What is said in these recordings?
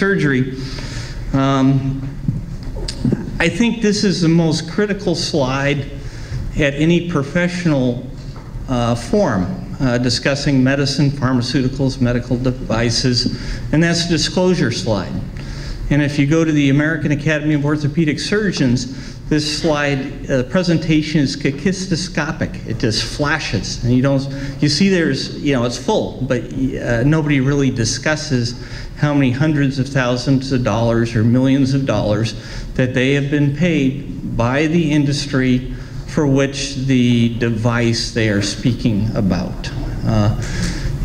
surgery. I think this is the most critical slide at any professional forum discussing medicine, pharmaceuticals, medical devices, and that's the disclosure slide. And if you go to the American Academy of Orthopedic Surgeons, this slide presentation is kaleidoscopic. It just flashes, and you see there's, it's full, but nobody really discusses how many hundreds of thousands of dollars or millions of dollars that they have been paid by the industry for which the device they are speaking about.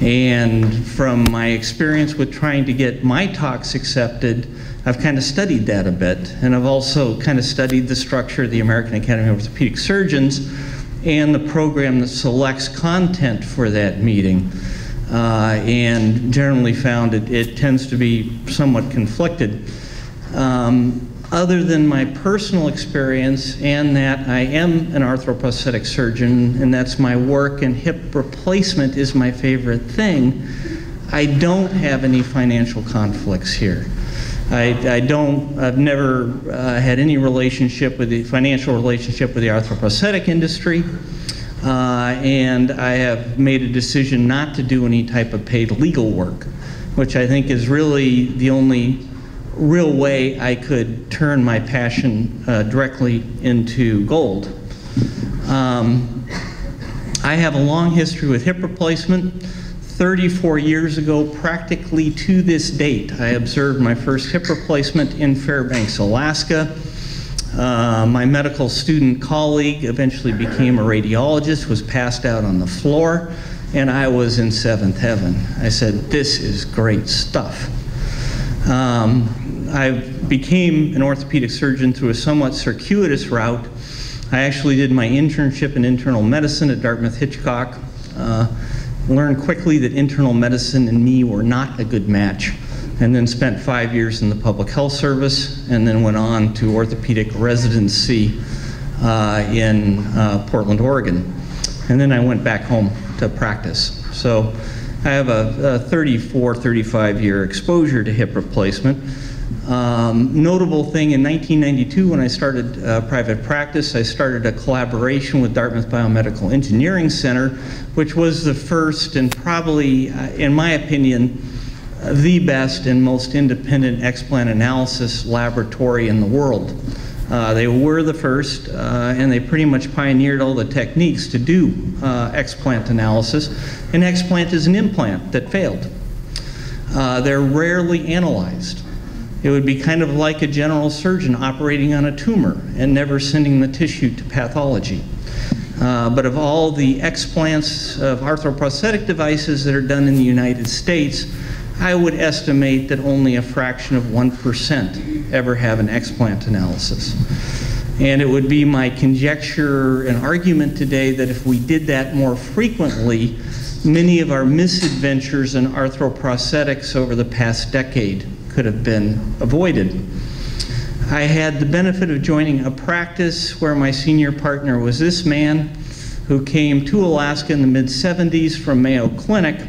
And from my experience with trying to get my talks accepted, I've kind of studied that a bit. And I've also kind of studied the structure of the American Academy of Orthopedic Surgeons and the program that selects content for that meeting. And generally found it tends to be somewhat conflicted. Other than my personal experience and that I am an arthroprosthetic surgeon, and that's my work, and hip replacement is my favorite thing, I don't have any financial conflicts here. I've never had any relationship with the financial relationship with the arthroprosthetic industry, and I have made a decision not to do any type of paid legal work, which I think is really the only real way I could turn my passion directly into gold. I have a long history with hip replacement. 34 years ago, practically to this date, I observed my first hip replacement in Fairbanks, Alaska. My medical student colleague eventually became a radiologist, was passed out on the floor, and I was in seventh heaven. I said, this is great stuff. I became an orthopedic surgeon through a somewhat circuitous route. I actually did my internship in internal medicine at Dartmouth Hitchcock. Learned quickly that internal medicine and me were not a good match, and then spent 5 years in the public health service, and then went on to orthopedic residency in Portland, Oregon. And then I went back home to practice. So I have a 34, 35-year exposure to hip replacement. Notable thing, in 1992, when I started private practice, I started a collaboration with Dartmouth Biomedical Engineering Center, which was the first and probably, in my opinion, the best and most independent explant analysis laboratory in the world. They were the first, and they pretty much pioneered all the techniques to do explant analysis. An explant is an implant that failed. They're rarely analyzed. It would be kind of like a general surgeon operating on a tumor and never sending the tissue to pathology. But of all the explants of arthroprosthetic devices that are done in the United States, I would estimate that only a fraction of 1% ever have an explant analysis. And it would be my conjecture and argument today that if we did that more frequently, many of our misadventures in arthroprosthetics over the past decade could have been avoided. I had the benefit of joining a practice where my senior partner was this man who came to Alaska in the mid-70s from Mayo Clinic.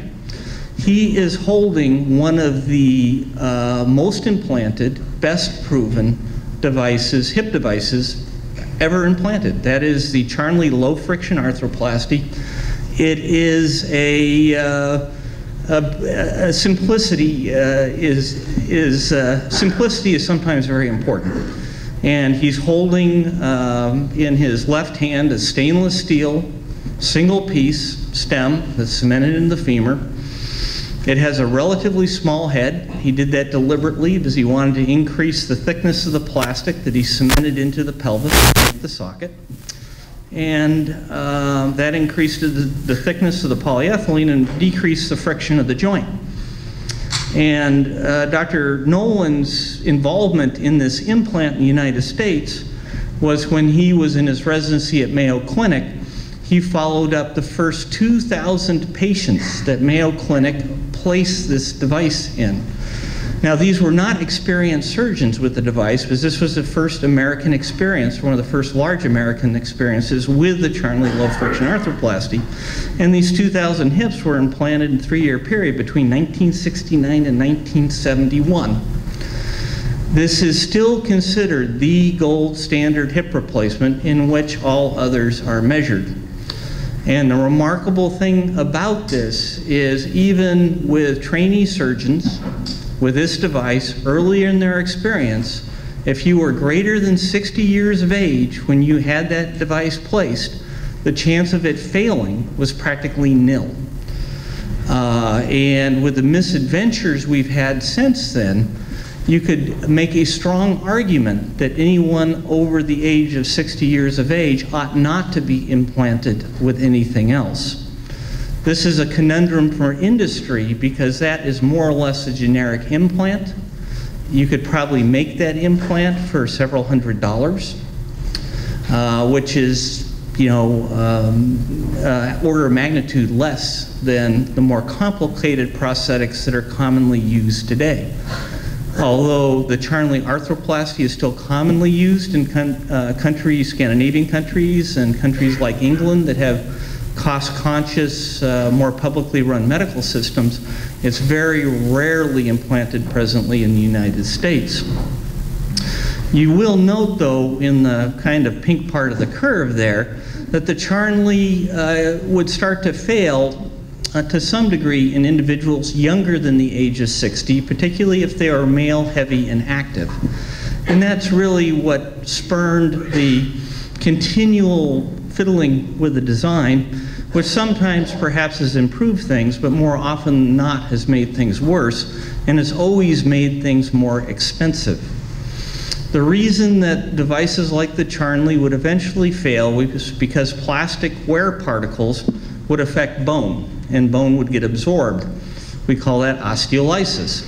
He is holding one of the most implanted, best proven devices, hip devices, ever implanted. That is the Charnley Low Friction Arthroplasty. It is a simplicity simplicity is sometimes very important. And he's holding in his left hand a stainless steel, single piece stem that's cemented in the femur. It has a relatively small head. He did that deliberately because he wanted to increase the thickness of the plastic that he cemented into the pelvis, the socket. And that increased the thickness of the polyethylene and decreased the friction of the joint. And Dr. Nolan's involvement in this implant in the United States was when he was in his residency at Mayo Clinic. He followed up the first 2,000 patients that Mayo Clinic place this device in. Now, these were not experienced surgeons with the device, because this was the first American experience, one of the first large American experiences with the Charnley Low Friction Arthroplasty. And these 2,000 hips were implanted in a 3-year period between 1969 and 1971. This is still considered the gold standard hip replacement in which all others are measured. And the remarkable thing about this is even with trainee surgeons with this device earlier in their experience, if you were greater than 60 years of age when you had that device placed, the chance of it failing was practically nil. And with the misadventures we've had since then, you could make a strong argument that anyone over the age of 60 years of age ought not to be implanted with anything else. This is a conundrum for industry because that is more or less a generic implant. You could probably make that implant for several $100s, which is, you know, order of magnitude less than the more complicated prosthetics that are commonly used today. Although the Charnley arthroplasty is still commonly used in Scandinavian countries and countries like England that have cost-conscious, more publicly run medical systems, it's very rarely implanted presently in the United States. You will note, though, in the kind of pink part of the curve there, that the Charnley would start to fail to some degree in individuals younger than the age of 60, particularly if they are male, heavy, and active. And that's really what spurned the continual fiddling with the design, which sometimes perhaps has improved things, but more often than not has made things worse, and has always made things more expensive. The reason that devices like the Charnley would eventually fail was because plastic wear particles would affect bone, and bone would get absorbed. We call that osteolysis.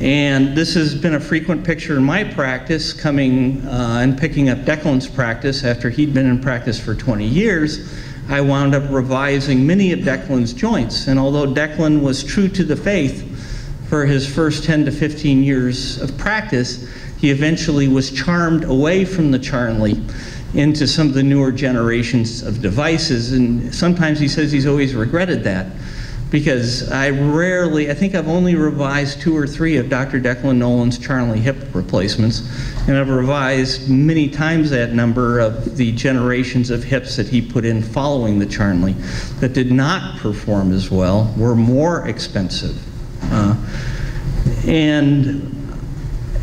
And this has been a frequent picture in my practice, coming and picking up Declan's practice after he'd been in practice for 20 years. I wound up revising many of Declan's joints, and although Declan was true to the faith for his first 10 to 15 years of practice, he eventually was charmed away from the Charnley into some of the newer generations of devices, and sometimes he says he's always regretted that, because I think I've only revised 2 or 3 of Dr. Declan Nolan's Charnley hip replacements, and I've revised many times that number of the generations of hips that he put in following the Charnley that did not perform as well, were more expensive. And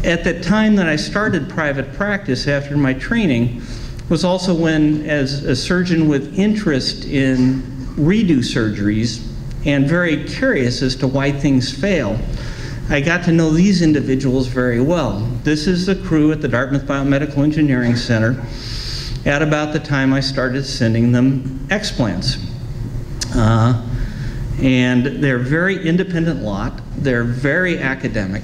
at the time that I started private practice after my training was also when, as a surgeon with interest in redo surgeries and very curious as to why things fail, I got to know these individuals very well. This is the crew at the Dartmouth Biomedical Engineering Center at about the time I started sending them explants. And they're a very independent lot. They're very academic.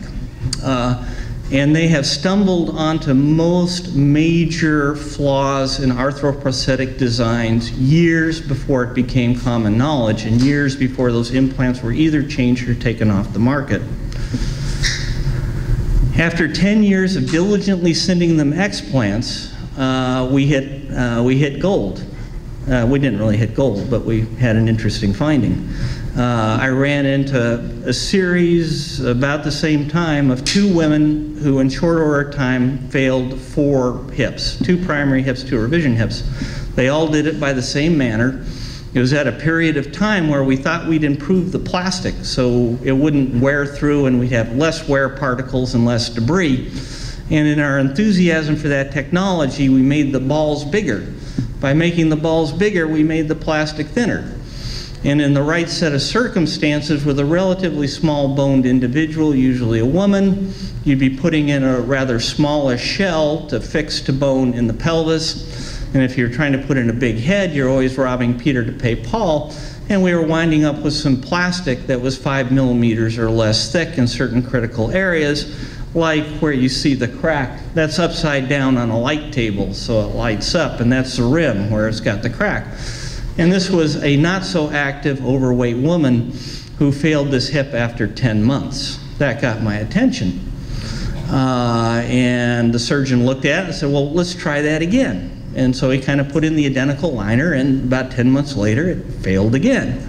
And they have stumbled onto most major flaws in arthroprosthetic designs years before it became common knowledge and years before those implants were either changed or taken off the market. After 10 years of diligently sending them explants, we hit gold. We didn't really hit gold, but we had an interesting finding. I ran into a series about the same time of 2 women who in short order of time failed 4 hips, 2 primary hips, 2 revision hips. They all did it by the same manner. It was at a period of time where we thought we'd improve the plastic so it wouldn't wear through and we'd have less wear particles and less debris. And in our enthusiasm for that technology, we made the balls bigger. By making the balls bigger, we made the plastic thinner. And in the right set of circumstances, with a relatively small-boned individual, usually a woman, you'd be putting in a rather smallish shell to fix to bone in the pelvis. And if you're trying to put in a big head, you're always robbing Peter to pay Paul. And we were winding up with some plastic that was 5 millimeters or less thick in certain critical areas, like where you see the crack. That's upside down on a light table, so it lights up, and that's the rim where it's got the crack. And this was a not-so-active, overweight woman who failed this hip after 10 months. That got my attention. And the surgeon looked at it and said, well, let's try that again. And so he kind of put in the identical liner, and about 10 months later, it failed again.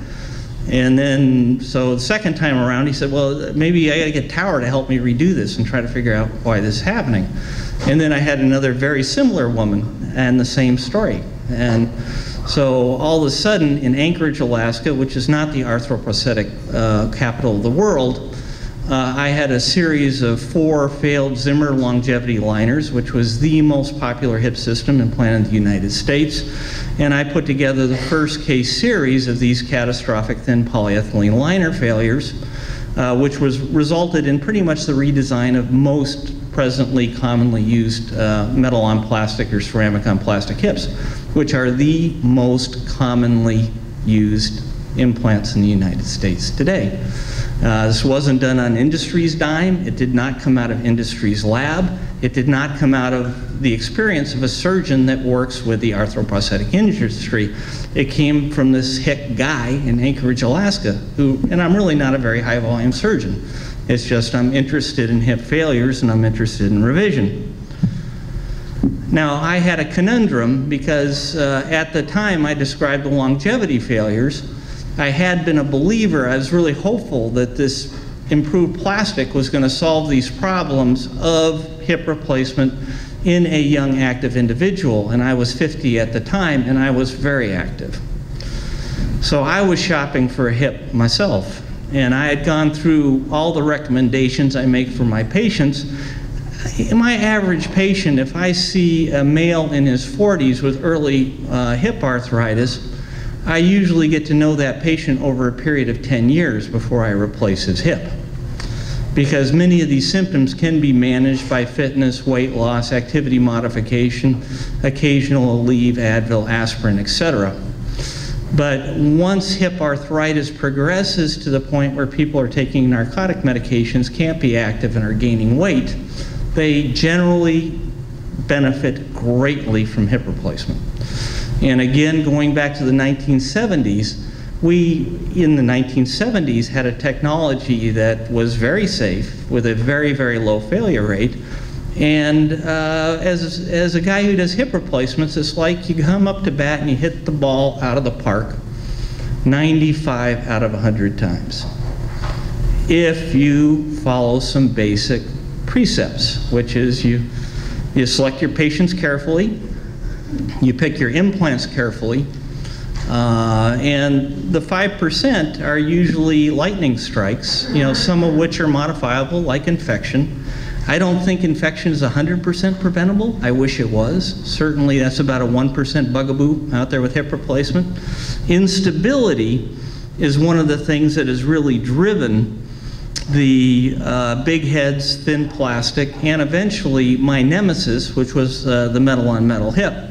And then, so the second time around, he said, well, maybe I gotta get Tower to help me redo this and try to figure out why this is happening. And then I had another very similar woman and the same story. And so all of a sudden in Anchorage, Alaska, which is not the arthroprosthetic capital of the world, I had a series of 4 failed Zimmer longevity liners, which was the most popular hip system implanted in the United States. And I put together the first case series of these catastrophic thin polyethylene liner failures, which resulted in pretty much the redesign of most presently commonly used metal on plastic or ceramic on plastic hips, which are the most commonly used implants in the United States today. This wasn't done on industry's dime. It did not come out of industry's lab. It did not come out of the experience of a surgeon that works with the arthroprosthetic industry. It came from this hick guy in Anchorage, Alaska, who, and I'm really not a very high volume surgeon. It's just I'm interested in hip failures and I'm interested in revision. Now, I had a conundrum because at the time I described the longevity failures. I had been a believer, I was really hopeful that this improved plastic was going to solve these problems of hip replacement in a young active individual, and I was 50 at the time and I was very active. So I was shopping for a hip myself, and I had gone through all the recommendations I make for my patients. My average patient, if I see a male in his 40s with early hip arthritis, I usually get to know that patient over a period of 10 years before I replace his hip, because many of these symptoms can be managed by fitness, weight loss, activity modification, occasional Aleve, Advil, aspirin, etc. But once hip arthritis progresses to the point where people are taking narcotic medications, can't be active, and are gaining weight, they generally benefit greatly from hip replacement. And again, going back to the 1970s, we, in the 1970s, had a technology that was very safe with a very, very low failure rate. And as a guy who does hip replacements, it's like you come up to bat and you hit the ball out of the park 95 out of 100 times, if you follow some basic precepts, which is you select your patients carefully, you pick your implants carefully, and the 5% are usually lightning strikes, you know, some of which are modifiable, like infection. I don't think infection is 100% preventable. I wish it was. Certainly that's about a 1% bugaboo out there with hip replacement. Instability is one of the things that has really driven the big heads, thin plastic, and eventually my nemesis, which was the metal on metal hip.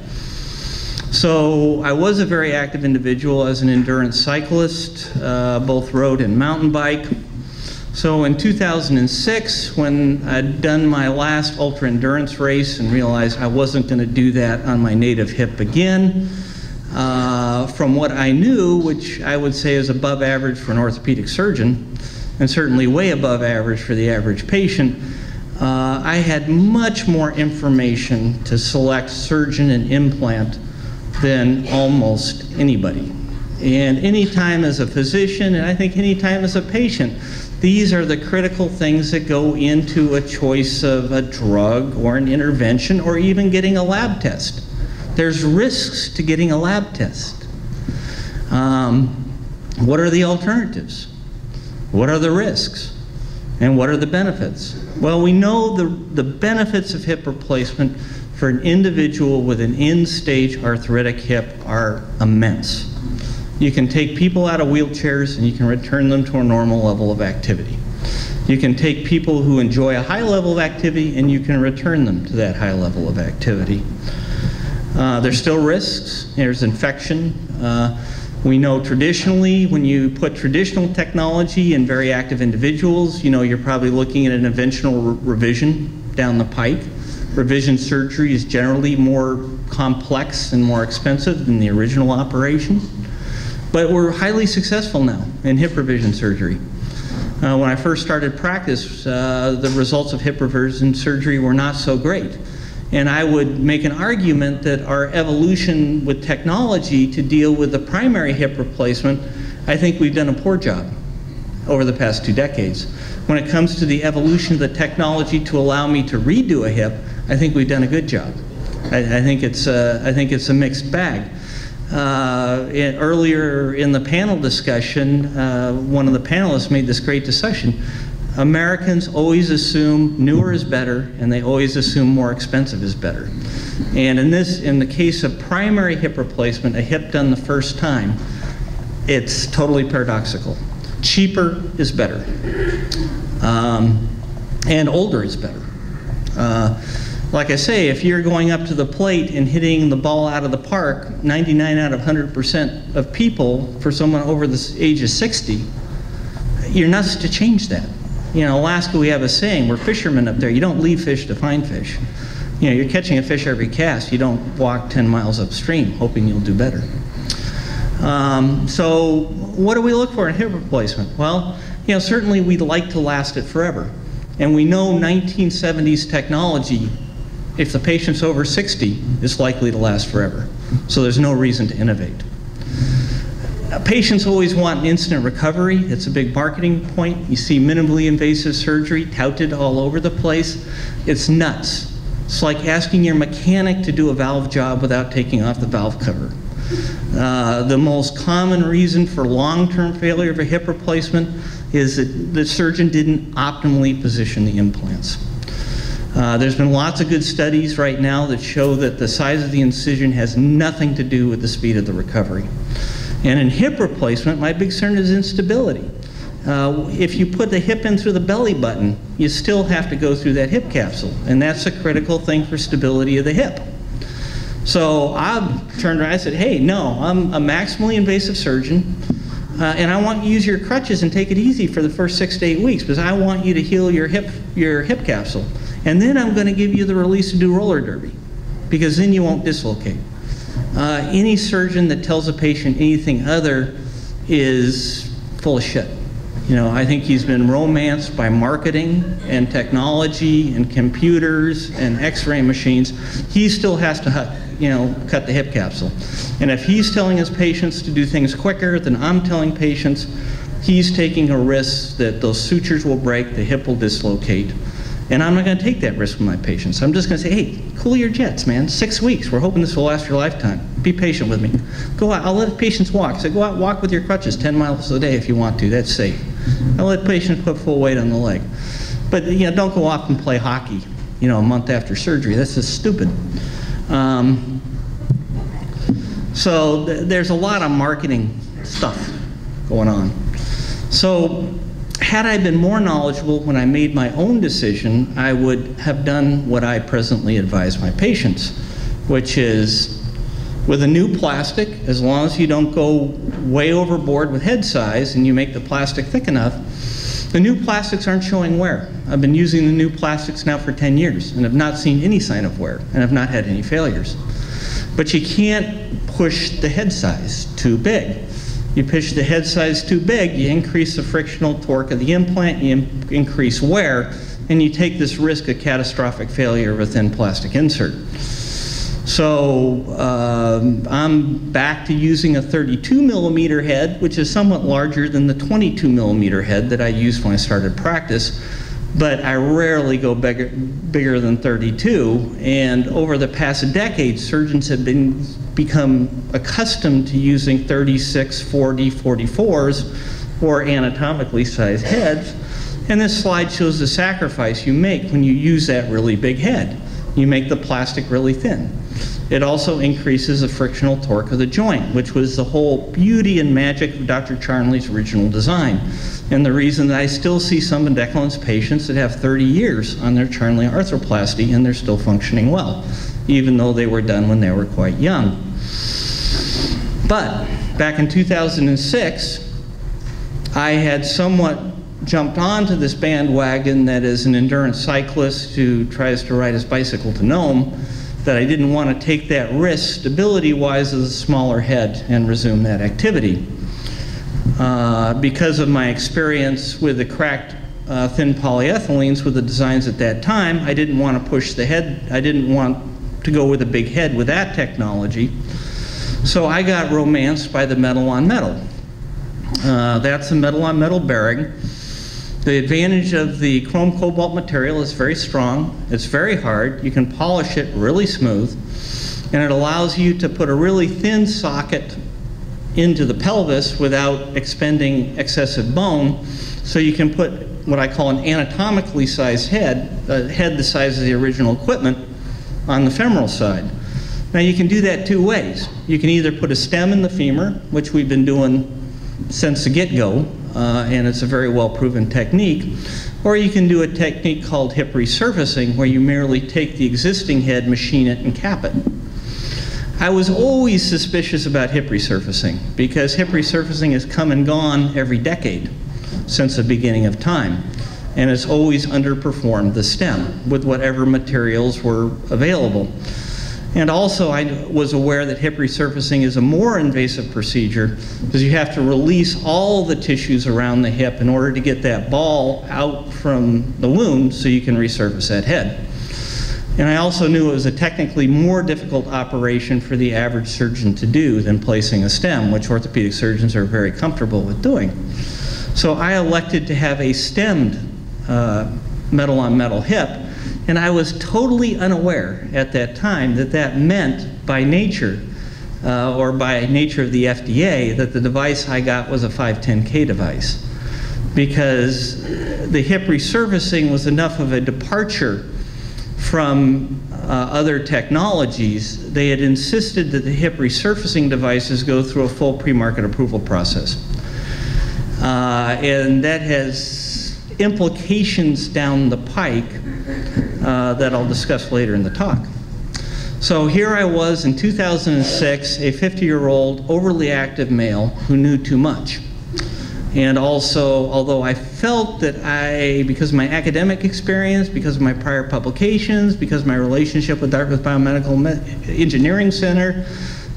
So I was a very active individual as an endurance cyclist, both road and mountain bike. So in 2006, when I'd done my last ultra endurance race and realized I wasn't going to do that on my native hip again, from what I knew, which I would say is above average for an orthopedic surgeon, and certainly way above average for the average patient, I had much more information to select surgeon and implant than almost anybody. And anytime as a physician, and I think anytime as a patient, these are the critical things that go into a choice of a drug or an intervention or even getting a lab test. There's risks to getting a lab test. What are the alternatives? What are the risks? And what are the benefits? Well, we know the benefits of hip replacement for an individual with an end-stage arthritic hip are immense. You can take people out of wheelchairs and you can return them to a normal level of activity. You can take people who enjoy a high level of activity and you can return them to that high level of activity. There's still risks. There's infection. We know traditionally, when you put traditional technology in very active individuals, you know, you're probably looking at an eventual revision down the pike. Revision surgery is generally more complex and more expensive than the original operation. But we're highly successful now in hip revision surgery. When I first started practice, the results of hip revision surgery were not so great. And I would make an argument that our evolution with technology to deal with the primary hip replacement, I think we've done a poor job over the past 2 decades. When it comes to the evolution of the technology to allow me to redo a hip, I think we've done a good job. I think it's a mixed bag. Earlier in the panel discussion, one of the panelists made this great discussion. Americans always assume newer is better, and they always assume more expensive is better. And in the case of primary hip replacement, a hip done the first time, it's totally paradoxical. Cheaper is better, and older is better. Like I say, if you're going up to the plate and hitting the ball out of the park, 99 out of 100% of people, for someone over the age of 60, you're nuts to change that. You know, Alaska, we have a saying, we're fishermen up there. You don't leave fish to find fish. You know, you're catching a fish every cast. You don't walk 10 miles upstream hoping you'll do better. So what do we look for in hip replacement? Well, you know, certainly we'd like to last it forever. And we know 1970s technology, if the patient's over 60, it's likely to last forever. So there's no reason to innovate. Patients always want instant recovery. It's a big marketing point. You see minimally invasive surgery touted all over the place. It's nuts. It's like asking your mechanic to do a valve job without taking off the valve cover. The most common reason for long-term failure of a hip replacement is that the surgeon didn't optimally position the implants. There's been lots of good studies right now that show that the size of the incision has nothing to do with the speed of the recovery. And in hip replacement, my big concern is instability. If you put the hip in through the belly button, you still have to go through that hip capsule. And that's a critical thing for stability of the hip. So I turned around and I said, hey, no, I'm a maximally invasive surgeon. And I want you to use your crutches and take it easy for the first 6 to 8 weeks because I want you to heal your hip capsule. And then I'm going to give you the release to do roller derby because then you won't dislocate. Any surgeon that tells a patient anything other is full of shit. You know, I think he's been romanced by marketing and technology and computers and x-ray machines. He still has to cut the hip capsule. And if he's telling his patients to do things quicker than I'm telling patients, he's taking a risk that those sutures will break, the hip will dislocate. And I'm not going to take that risk with my patients. I'm just going to say, hey, cool your jets, man. 6 weeks. We're hoping this will last your lifetime. Be patient with me. Go out. I'll let patients walk. So go out, walk with your crutches 10 miles a day if you want to. That's safe. I'll let patients put full weight on the leg. But, you know, don't go off and play hockey, you know, a month after surgery. That's just stupid. So there's a lot of marketing stuff going on. So had I been more knowledgeable when I made my own decision, I would have done what I presently advise my patients, which is with a new plastic, as long as you don't go way overboard with head size and you make the plastic thick enough, the new plastics aren't showing wear. I've been using the new plastics now for 10 years and have not seen any sign of wear and have not had any failures. But you can't push the head size too big. You push the head size too big, you increase the frictional torque of the implant, you increase wear, and you take this risk of catastrophic failure of a thin plastic insert. So I'm back to using a 32 millimeter head, which is somewhat larger than the 22 millimeter head that I used when I started practice, but I rarely go bigger than 32. And over the past decade, surgeons have become accustomed to using 36, 40, 44s, or anatomically sized heads. And this slide shows the sacrifice you make when you use that really big head. You make the plastic really thin. It also increases the frictional torque of the joint, which was the whole beauty and magic of Dr. Charnley's original design. And the reason that I still see some of Declan's patients that have 30 years on their Charnley arthroplasty and they're still functioning well, even though they were done when they were quite young. But back in 2006, I had somewhat jumped onto this bandwagon that is an endurance cyclist who tries to ride his bicycle to Nome, that I didn't want to take that risk stability-wise as a smaller head and resume that activity. Because of my experience with the cracked thin polyethylenes were the designs at that time. I didn't want to push the head. I didn't want to go with a big head with that technology. So I got romanced by the metal on metal. That's a metal on metal bearing. The advantage of the chrome cobalt material is very strong. It's very hard. You can polish it really smooth. And it allows you to put a really thin socket into the pelvis without expending excessive bone. So you can put what I call an anatomically sized head, a head the size of the original equipment, on the femoral side. Now you can do that two ways. You can either put a stem in the femur, which we've been doing since the get-go, and it's a very well-proven technique, or you can do a technique called hip resurfacing, where you merely take the existing head, machine it, and cap it. I was always suspicious about hip resurfacing, because hip resurfacing has come and gone every decade since the beginning of time, and it's always underperformed the stem with whatever materials were available. And also, I was aware that hip resurfacing is a more invasive procedure because you have to release all the tissues around the hip in order to get that ball out from the wound so you can resurface that head. And I also knew it was a technically more difficult operation for the average surgeon to do than placing a stem, which orthopedic surgeons are very comfortable with doing. So I elected to have a stemmed metal-on-metal hip. And I was totally unaware at that time that that meant by nature, or by nature of the FDA, that the device I got was a 510K device. Because the hip resurfacing was enough of a departure from other technologies, they had insisted that the hip resurfacing devices go through a full pre-market approval process. And that has implications down the pike that I'll discuss later in the talk. So here I was in 2006, a 50-year-old overly active male who knew too much. And also, although I felt that because of my academic experience, because of my prior publications, because of my relationship with Dartmouth Biomedical Engineering Center,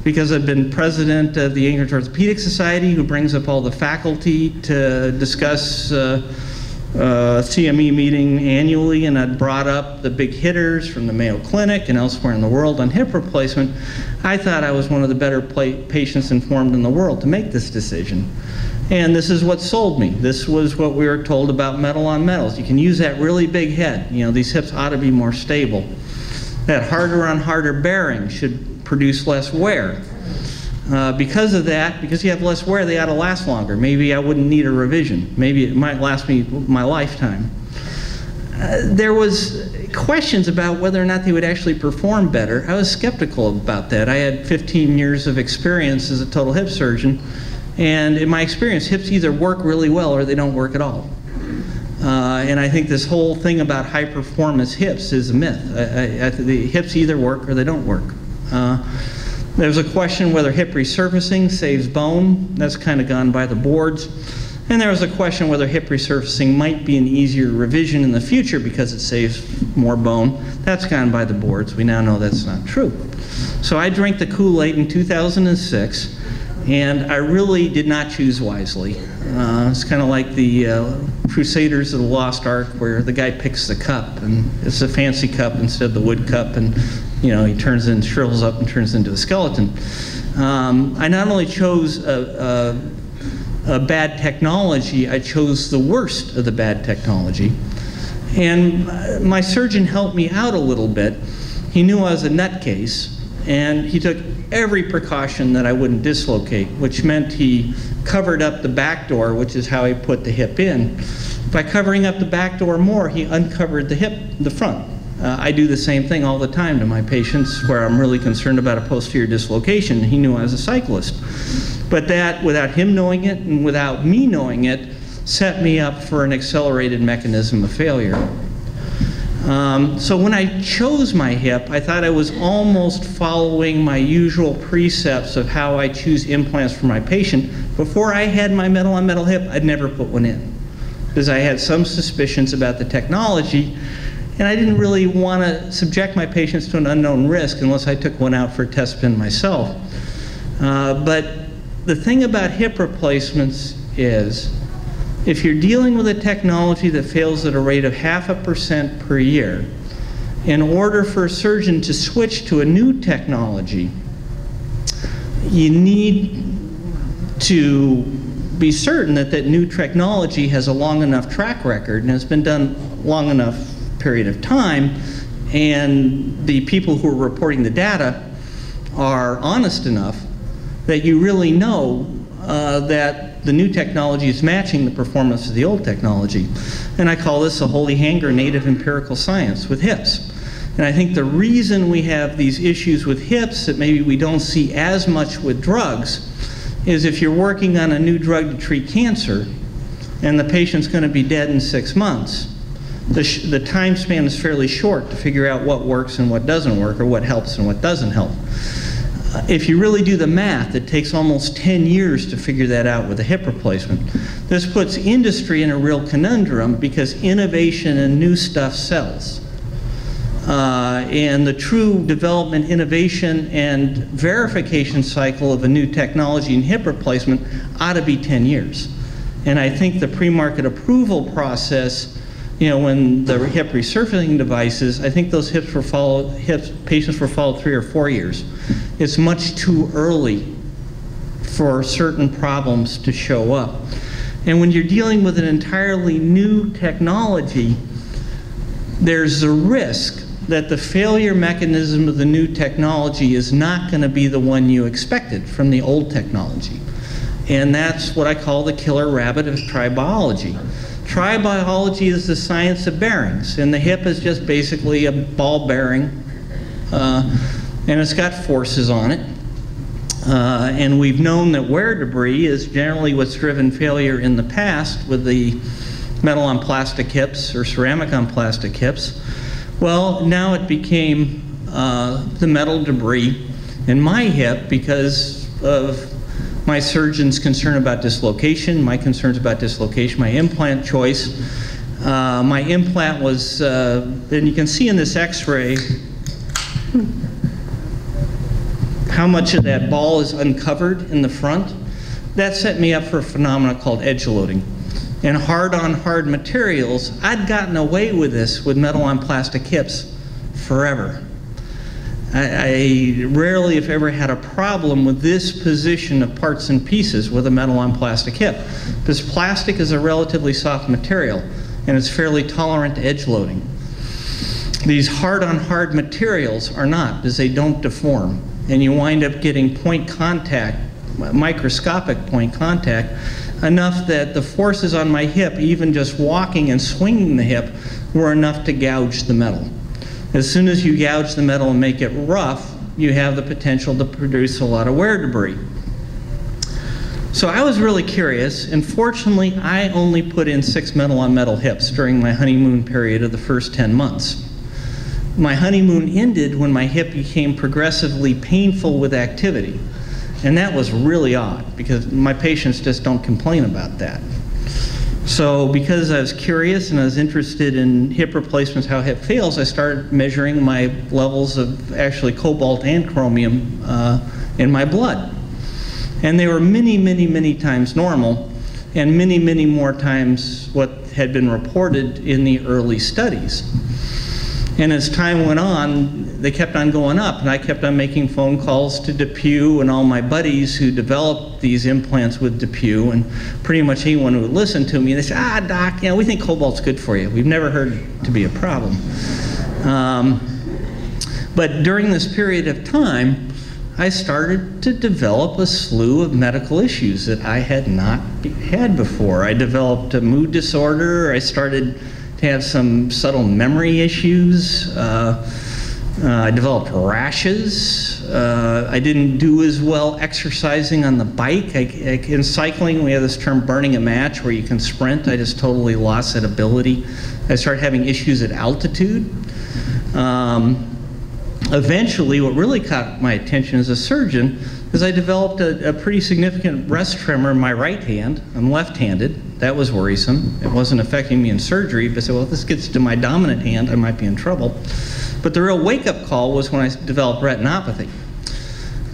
because I've been president of the English Orthopedic Society, who brings up all the faculty to discuss CME meeting annually, and I'd brought up the big hitters from the Mayo Clinic and elsewhere in the world on hip replacement, I thought I was one of the better patients informed in the world to make this decision. And this is what sold me. This was what we were told about metal on metals. You can use that really big head. You know, these hips ought to be more stable. That harder on harder bearing should produce less wear. Because of that, because you have less wear, they ought to last longer. Maybe I wouldn't need a revision. Maybe it might last me my lifetime. There was questions about whether or not they would actually perform better. I was skeptical about that. I had 15 years of experience as a total hip surgeon, and in my experience, hips either work really well or they don't work at all. And I think this whole thing about high-performance hips is a myth. The hips either work or they don't work. There's a question whether hip resurfacing saves bone. That's kind of gone by the boards. And there was a question whether hip resurfacing might be an easier revision in the future because it saves more bone. That's gone by the boards. We now know that's not true. So I drank the Kool-Aid in 2006, and I really did not choose wisely. It's kind of like the Crusaders of the Lost Ark, where the guy picks the cup, and it's a fancy cup instead of the wood cup, and you know, he turns in, shrivels up, and turns into a skeleton. I not only chose a bad technology, I chose the worst of the bad technology. And my surgeon helped me out a little bit. He knew I was a nutcase, and he took every precaution that I wouldn't dislocate, which meant he covered up the back door, which is how he put the hip in. By covering up the back door more, he uncovered the hip, the front. I do the same thing all the time to my patients where I'm really concerned about a posterior dislocation. He knew I was a cyclist. But that, without him knowing it and without me knowing it, set me up for an accelerated mechanism of failure. So when I chose my hip, I thought I was almost following my usual precepts of how I choose implants for my patient. Before I had my metal on metal hip, I'd never put one in because I had some suspicions about the technology. And I didn't really want to subject my patients to an unknown risk unless I took one out for a test spin myself. But the thing about hip replacements is If you're dealing with a technology that fails at a rate of 0.5% per year, in order for a surgeon to switch to a new technology, you need to be certain that that new technology has a long enough track record and has been done long enough period of time, and the people who are reporting the data are honest enough that you really know that the new technology is matching the performance of the old technology. And I call this a holy hand grenade of empirical science with hips. And I think the reason we have these issues with hips that maybe we don't see as much with drugs is if you're working on a new drug to treat cancer and the patient's going to be dead in 6 months, the time span is fairly short to figure out what works and what doesn't work, or what helps and what doesn't help. If you really do the math, it takes almost 10 years to figure that out with a hip replacement. This puts industry in a real conundrum because innovation and new stuff sells. And the true development, innovation, and verification cycle of a new technology in hip replacement ought to be 10 years. And I think the pre-market approval process, you know, when the hip resurfacing devices, I think those patients were followed 3 or 4 years. It's much too early for certain problems to show up. And when you're dealing with an entirely new technology, there's a risk that the failure mechanism of the new technology is not going to be the one you expected from the old technology. And that's what I call the killer rabbit of tribiology. Tribiology is the science of bearings, and the hip is just basically a ball bearing, and it's got forces on it. And we've known that wear debris is generally what's driven failure in the past with the metal on plastic hips or ceramic on plastic hips. Well, now it became the metal debris in my hip because of my surgeon's concern about dislocation, my concerns about dislocation, my implant choice. My implant was, and you can see in this x-ray how much of that ball is uncovered in the front. That set me up for a phenomenon called edge loading. And hard-on-hard materials, I'd gotten away with this with metal-on-plastic hips forever. I rarely, if ever, had a problem with this position of parts and pieces with a metal-on-plastic hip, because plastic is a relatively soft material, and it's fairly tolerant to edge loading. These hard-on-hard materials are not, because they don't deform, and you wind up getting point contact, microscopic point contact, enough that the forces on my hip, even just walking and swinging the hip, were enough to gouge the metal. As soon as you gouge the metal and make it rough, you have the potential to produce a lot of wear debris. So I was really curious, and fortunately I only put in 6 metal-on-metal hips during my honeymoon period of the first 10 months. My honeymoon ended when my hip became progressively painful with activity. And that was really odd, because my patients just don't complain about that. So because I was curious and I was interested in hip replacements, how hip fails, I started measuring my levels of actually cobalt and chromium in my blood. And they were many, many, many times normal, and many, many more times what had been reported in the early studies. And as time went on, they kept on going up, and I kept on making phone calls to DePuy and all my buddies who developed these implants with DePuy, and pretty much anyone who would listen to me. They said, "Ah, doc, you know, we think cobalt's good for you. We've never heard it to be a problem." But during this period of time, I started to develop a slew of medical issues that I had not had before. I developed a mood disorder. I started have some subtle memory issues. I developed rashes. I didn't do as well exercising on the bike. In cycling, we have this term burning a match where you can sprint. I just totally lost that ability. I started having issues at altitude. Eventually, what really caught my attention as a surgeon is I developed a pretty significant wrist tremor in my right hand. I'm left-handed. That was worrisome. It wasn't affecting me in surgery, but I said, well, if this gets to my dominant hand, I might be in trouble. But the real wake-up call was when I developed retinopathy.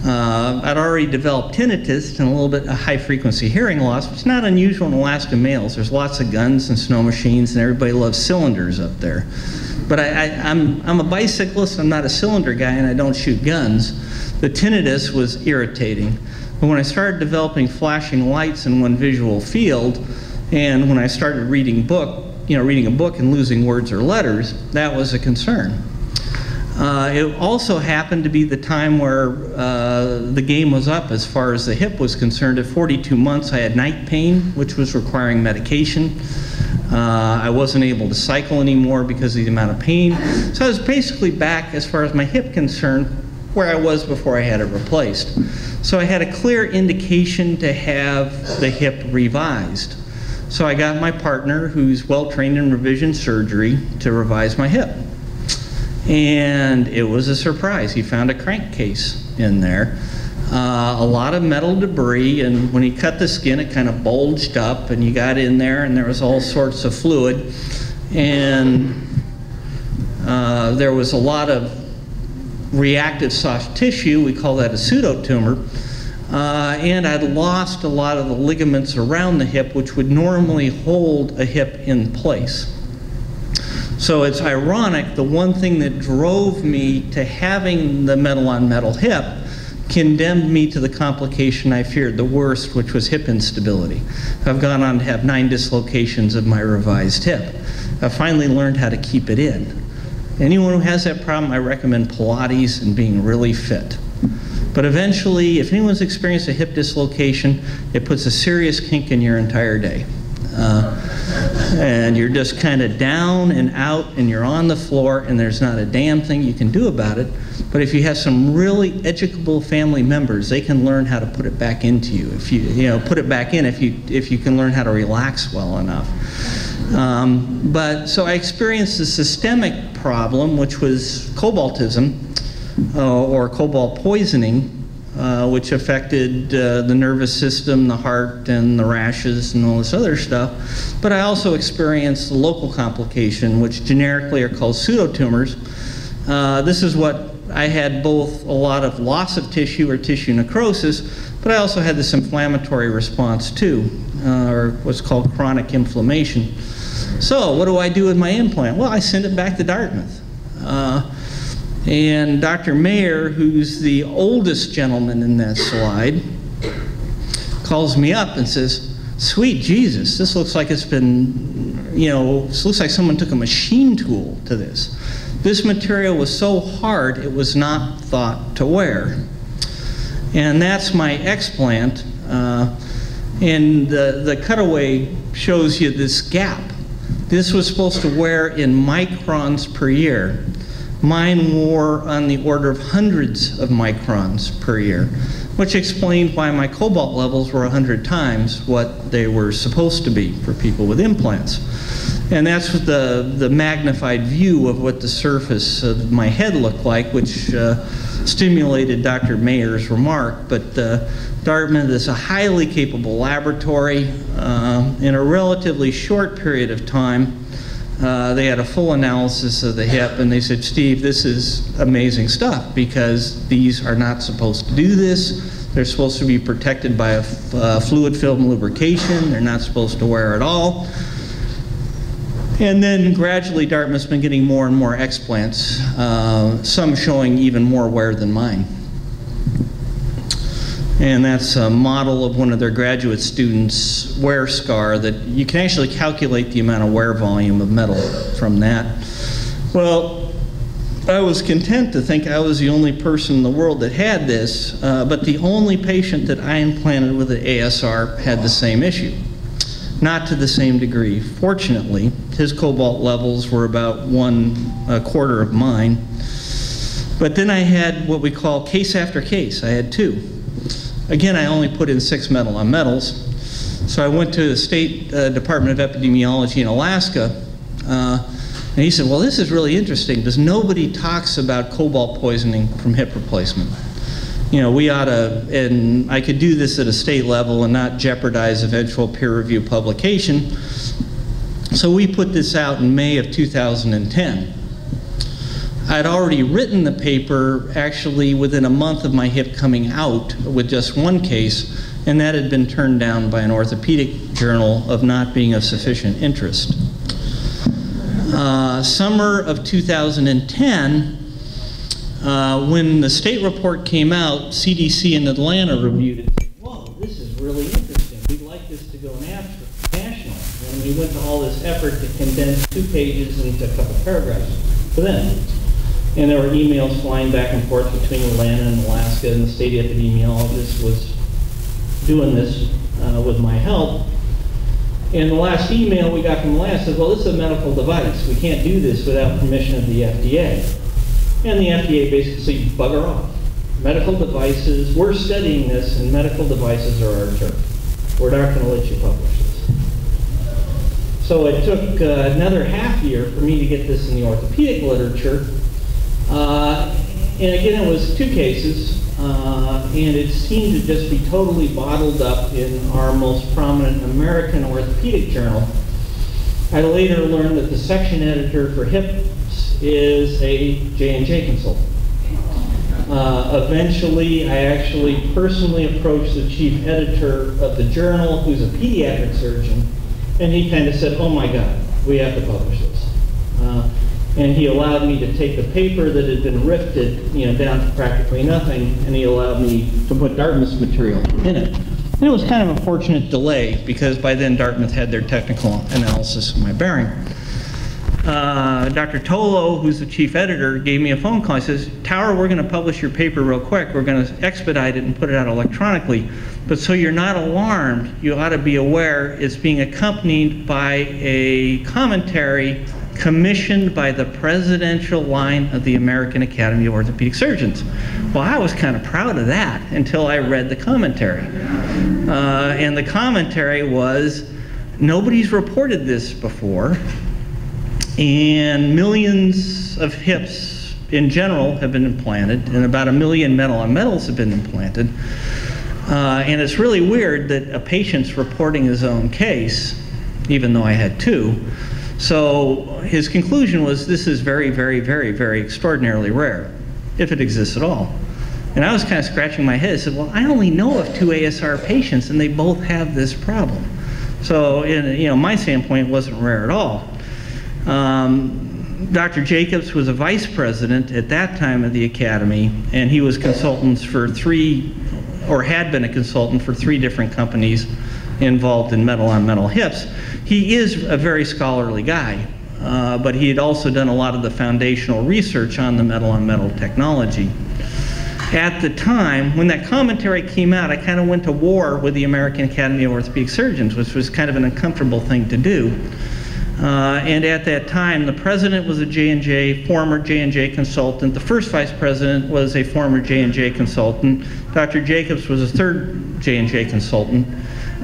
I'd already developed tinnitus and a little bit of high frequency hearing loss, which is not unusual in Alaska males. There's lots of guns and snow machines and everybody loves cylinders up there. But I'm a bicyclist, I'm not a cylinder guy, and I don't shoot guns. The tinnitus was irritating. But when I started developing flashing lights in one visual field, and when I started reading a book and losing words or letters, that was a concern. It also happened to be the time where the game was up as far as the hip was concerned. At 42 months, I had night pain, which was requiring medication. I wasn't able to cycle anymore because of the amount of pain. So I was basically back, as far as my hip concerned, where I was before I had it replaced. So I had a clear indication to have the hip revised. So I got my partner, who's well-trained in revision surgery, to revise my hip. And it was a surprise. He found a crankcase in there, a lot of metal debris, and when he cut the skin, it kind of bulged up, and you got in there, and there was all sorts of fluid, and there was a lot of reactive soft tissue. We call that a pseudotumor. And I'd lost a lot of the ligaments around the hip, which would normally hold a hip in place. So it's ironic, the one thing that drove me to having the metal-on-metal hip condemned me to the complication I feared the worst, which was hip instability. I've gone on to have 9 dislocations of my revised hip. I finally learned how to keep it in. Anyone who has that problem, I recommend Pilates and being really fit. But eventually, if anyone's experienced a hip dislocation, it puts a serious kink in your entire day. And you're just kind of down and out, and you're on the floor, and there's not a damn thing you can do about it. But if you have some really educable family members, they can learn how to put it back into you. If you put it back in, if you can learn how to relax well enough. But so I experienced a systemic problem, which was cobaltism or cobalt poisoning. Which affected the nervous system, the heart, and the rashes, and all this other stuff. But I also experienced the local complication, which generically are called pseudotumors. This is what I had, both a lot of loss of tissue or tissue necrosis, but I also had this inflammatory response too, or what's called chronic inflammation. So what do I do with my implant? Well, I send it back to Dartmouth. And Dr. Mayer, who's the oldest gentleman in that slide, calls me up and says, "Sweet Jesus, this looks like it's been, this looks like someone took a machine tool to this. This material was so hard, it was not thought to wear." And that's my explant. And the cutaway shows you this gap. This was supposed to wear in microns per year. Mine wore on the order of hundreds of microns per year, which explained why my cobalt levels were 100 times what they were supposed to be for people with implants. And that's the magnified view of what the surface of my head looked like, which stimulated Dr. Mayer's remark. But Dartmouth is a highly capable laboratory. In a relatively short period of time, they had a full analysis of the hip, and they said, "Steve, this is amazing stuff, because these are not supposed to do this. They're supposed to be protected by a fluid film lubrication. They're not supposed to wear it all." And then gradually, Dartmouth's been getting more and more explants, some showing even more wear than mine. And that's a model of one of their graduate students' wear scar, that you can actually calculate the amount of wear volume of metal from that. Well, I was content to think I was the only person in the world that had this, but the only patient that I implanted with an ASR had the same issue. Not to the same degree. Fortunately, his cobalt levels were about 1/4 of mine. But then I had what we call case after case. I had 2. Again, I only put in 6 metal-on-metals. So I went to the State Department of Epidemiology in Alaska, and he said, "Well, this is really interesting, because nobody talks about cobalt poisoning from hip replacement. We ought to," and I could do this at a state level and not jeopardize eventual peer review publication. So we put this out in May of 2010. I'd already written the paper actually within a month of my hip coming out with just one case, and that had been turned down by an orthopedic journal of not being of sufficient interest. Summer of 2010, when the state report came out, CDC in Atlanta reviewed it. Whoa, this is really interesting. We'd like this to go national. And we went to all this effort to condense 2 pages into a couple paragraphs for them. And there were emails flying back and forth between Atlanta and Alaska, and the state epidemiologist was doing this with my help. And the last email we got from Alaska said, well, this is a medical device. We can't do this without permission of the FDA. And the FDA basically bugger off. Medical devices, we're studying this, and medical devices are our turf. We're not going to let you publish this. So it took another half year for me to get this in the orthopedic literature. And again, it was 2 cases, and it seemed to just be totally bottled up in our most prominent American orthopedic journal. I later learned that the section editor for hip is a J&J consultant. Eventually, I actually personally approached the chief editor of the journal, who's a pediatric surgeon, and he kind of said, oh my God, we have to publish this. And he allowed me to take the paper that had been rifted, you know, down to practically nothing, and he allowed me to put Dartmouth's material in it. And it was kind of a fortunate delay, because by then Dartmouth had their technical analysis of my bearing. Dr. Tolo, who's the chief editor, gave me a phone call. He says, Tower, we're going to publish your paper real quick. We're going to expedite it and put it out electronically. But so you're not alarmed, you ought to be aware it's being accompanied by a commentary commissioned by the presidential line of the American Academy of Orthopedic Surgeons. Well, I was kind of proud of that until I read the commentary. And the commentary was, nobody's reported this before. And millions of hips in general have been implanted, and about 1 million metal-on-metals have been implanted. And it's really weird that a patient's reporting his own case, even though I had 2. So his conclusion was, this is very, very, very, very extraordinarily rare, if it exists at all. And I was kind of scratching my head. I said, well, I only know of 2 ASR patients, and they both have this problem. So, you know, my standpoint, it wasn't rare at all. Dr. Jacobs was a vice president at that time of the academy, and he was consultants for 3, or had been a consultant for 3 different companies involved in metal-on-metal hips. He is a very scholarly guy, but he had also done a lot of the foundational research on the metal-on-metal technology. At the time, when that commentary came out, I kind of went to war with the American Academy of Orthopedic Surgeons, which was kind of an uncomfortable thing to do. And at that time, the president was a J&J, former J&J consultant. The first vice president was a former J&J consultant. Dr. Jacobs was a 3rd J&J consultant,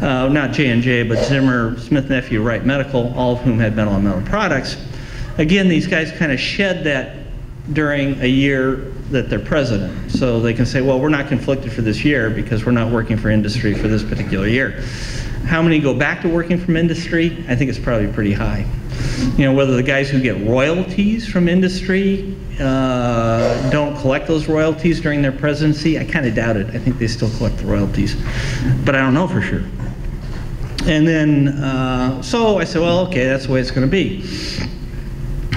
not J&J, but Zimmer, Smith, Nephew, Wright Medical, all of whom had metal on metal products. Again, these guys kind of shed that during a year that they're president. So they can say, well, we're not conflicted for this year because we're not working for industry for this particular year. How many go back to working from industry? I think it's probably pretty high. You know, whether the guys who get royalties from industry don't collect those royalties during their presidency, I kind of doubt it. I think they still collect the royalties, but I don't know for sure. And then, so I said, well, okay, that's the way it's going to be.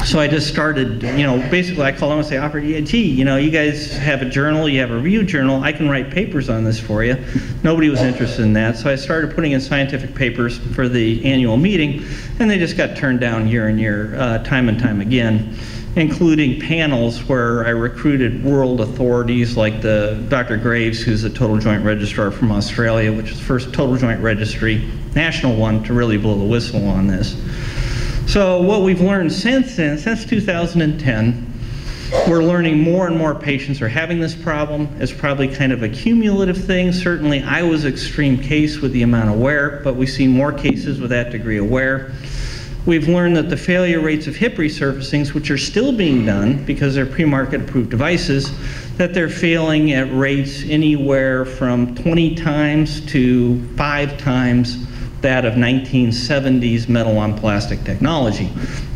So I just started, you know, basically I call them and say, yeah, gee, you know, you guys have a journal, you have a review journal, I can write papers on this for you. Nobody was interested in that, so I started putting in scientific papers for the annual meeting, and they just got turned down year and year, time and time again, including panels where I recruited world authorities like the Dr. Graves, who's the total joint registrar from Australia, which is the first total joint registry, national one, to really blow the whistle on this. So what we've learned since then, since 2010, we're learning more and more patients are having this problem. It's probably kind of a cumulative thing. Certainly I was an extreme case with the amount of wear, but we see more cases with that degree of wear. We've learned that the failure rates of hip resurfacings, which are still being done because they're pre-market approved devices, that they're failing at rates anywhere from 20 times to 5 times that of 1970s metal on plastic technology.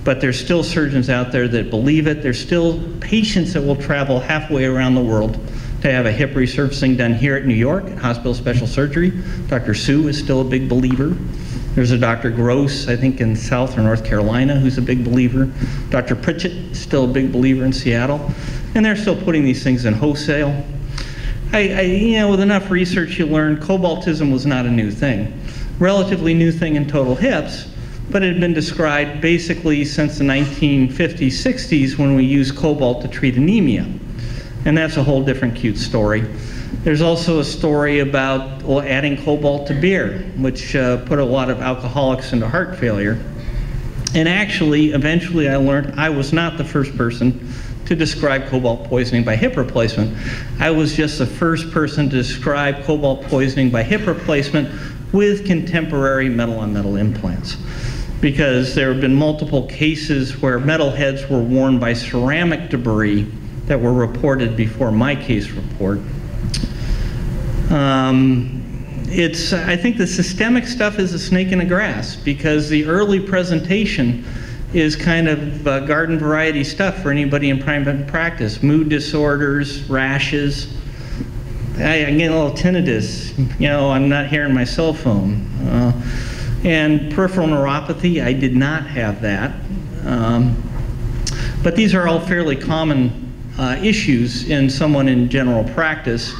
but there's still surgeons out there that believe it. There's still patients that will travel halfway around the world to have a hip resurfacing done here at New York, at Hospital Special Surgery. Dr. Sue is still a big believer. There's a Dr. Gross, I think in South or North Carolina, who's a big believer. Dr. Pritchett, still a big believer in Seattle. And they're still putting these things in wholesale. You know, with enough research you learn, cobaltism was not a new thing. Relatively new thing in total hips, but it had been described basically since the 1950s, 60s when we used cobalt to treat anemia. And that's a whole different cute story. There's also a story about adding cobalt to beer, which put a lot of alcoholics into heart failure. And actually, eventually I learned I was not the first person to describe cobalt poisoning by hip replacement. I was just the first person to describe cobalt poisoning by hip replacement with contemporary metal-on-metal implants, because there have been multiple cases where metal heads were worn by ceramic debris that were reported before my case report. I think the systemic stuff is a snake in the grass, because the early presentation is kind of garden variety stuff for anybody in private practice. Mood disorders, rashes. I get a little tinnitus, you know, I'm not hearing my cell phone. And peripheral neuropathy, I did not have that. But these are all fairly common issues in someone in general practice.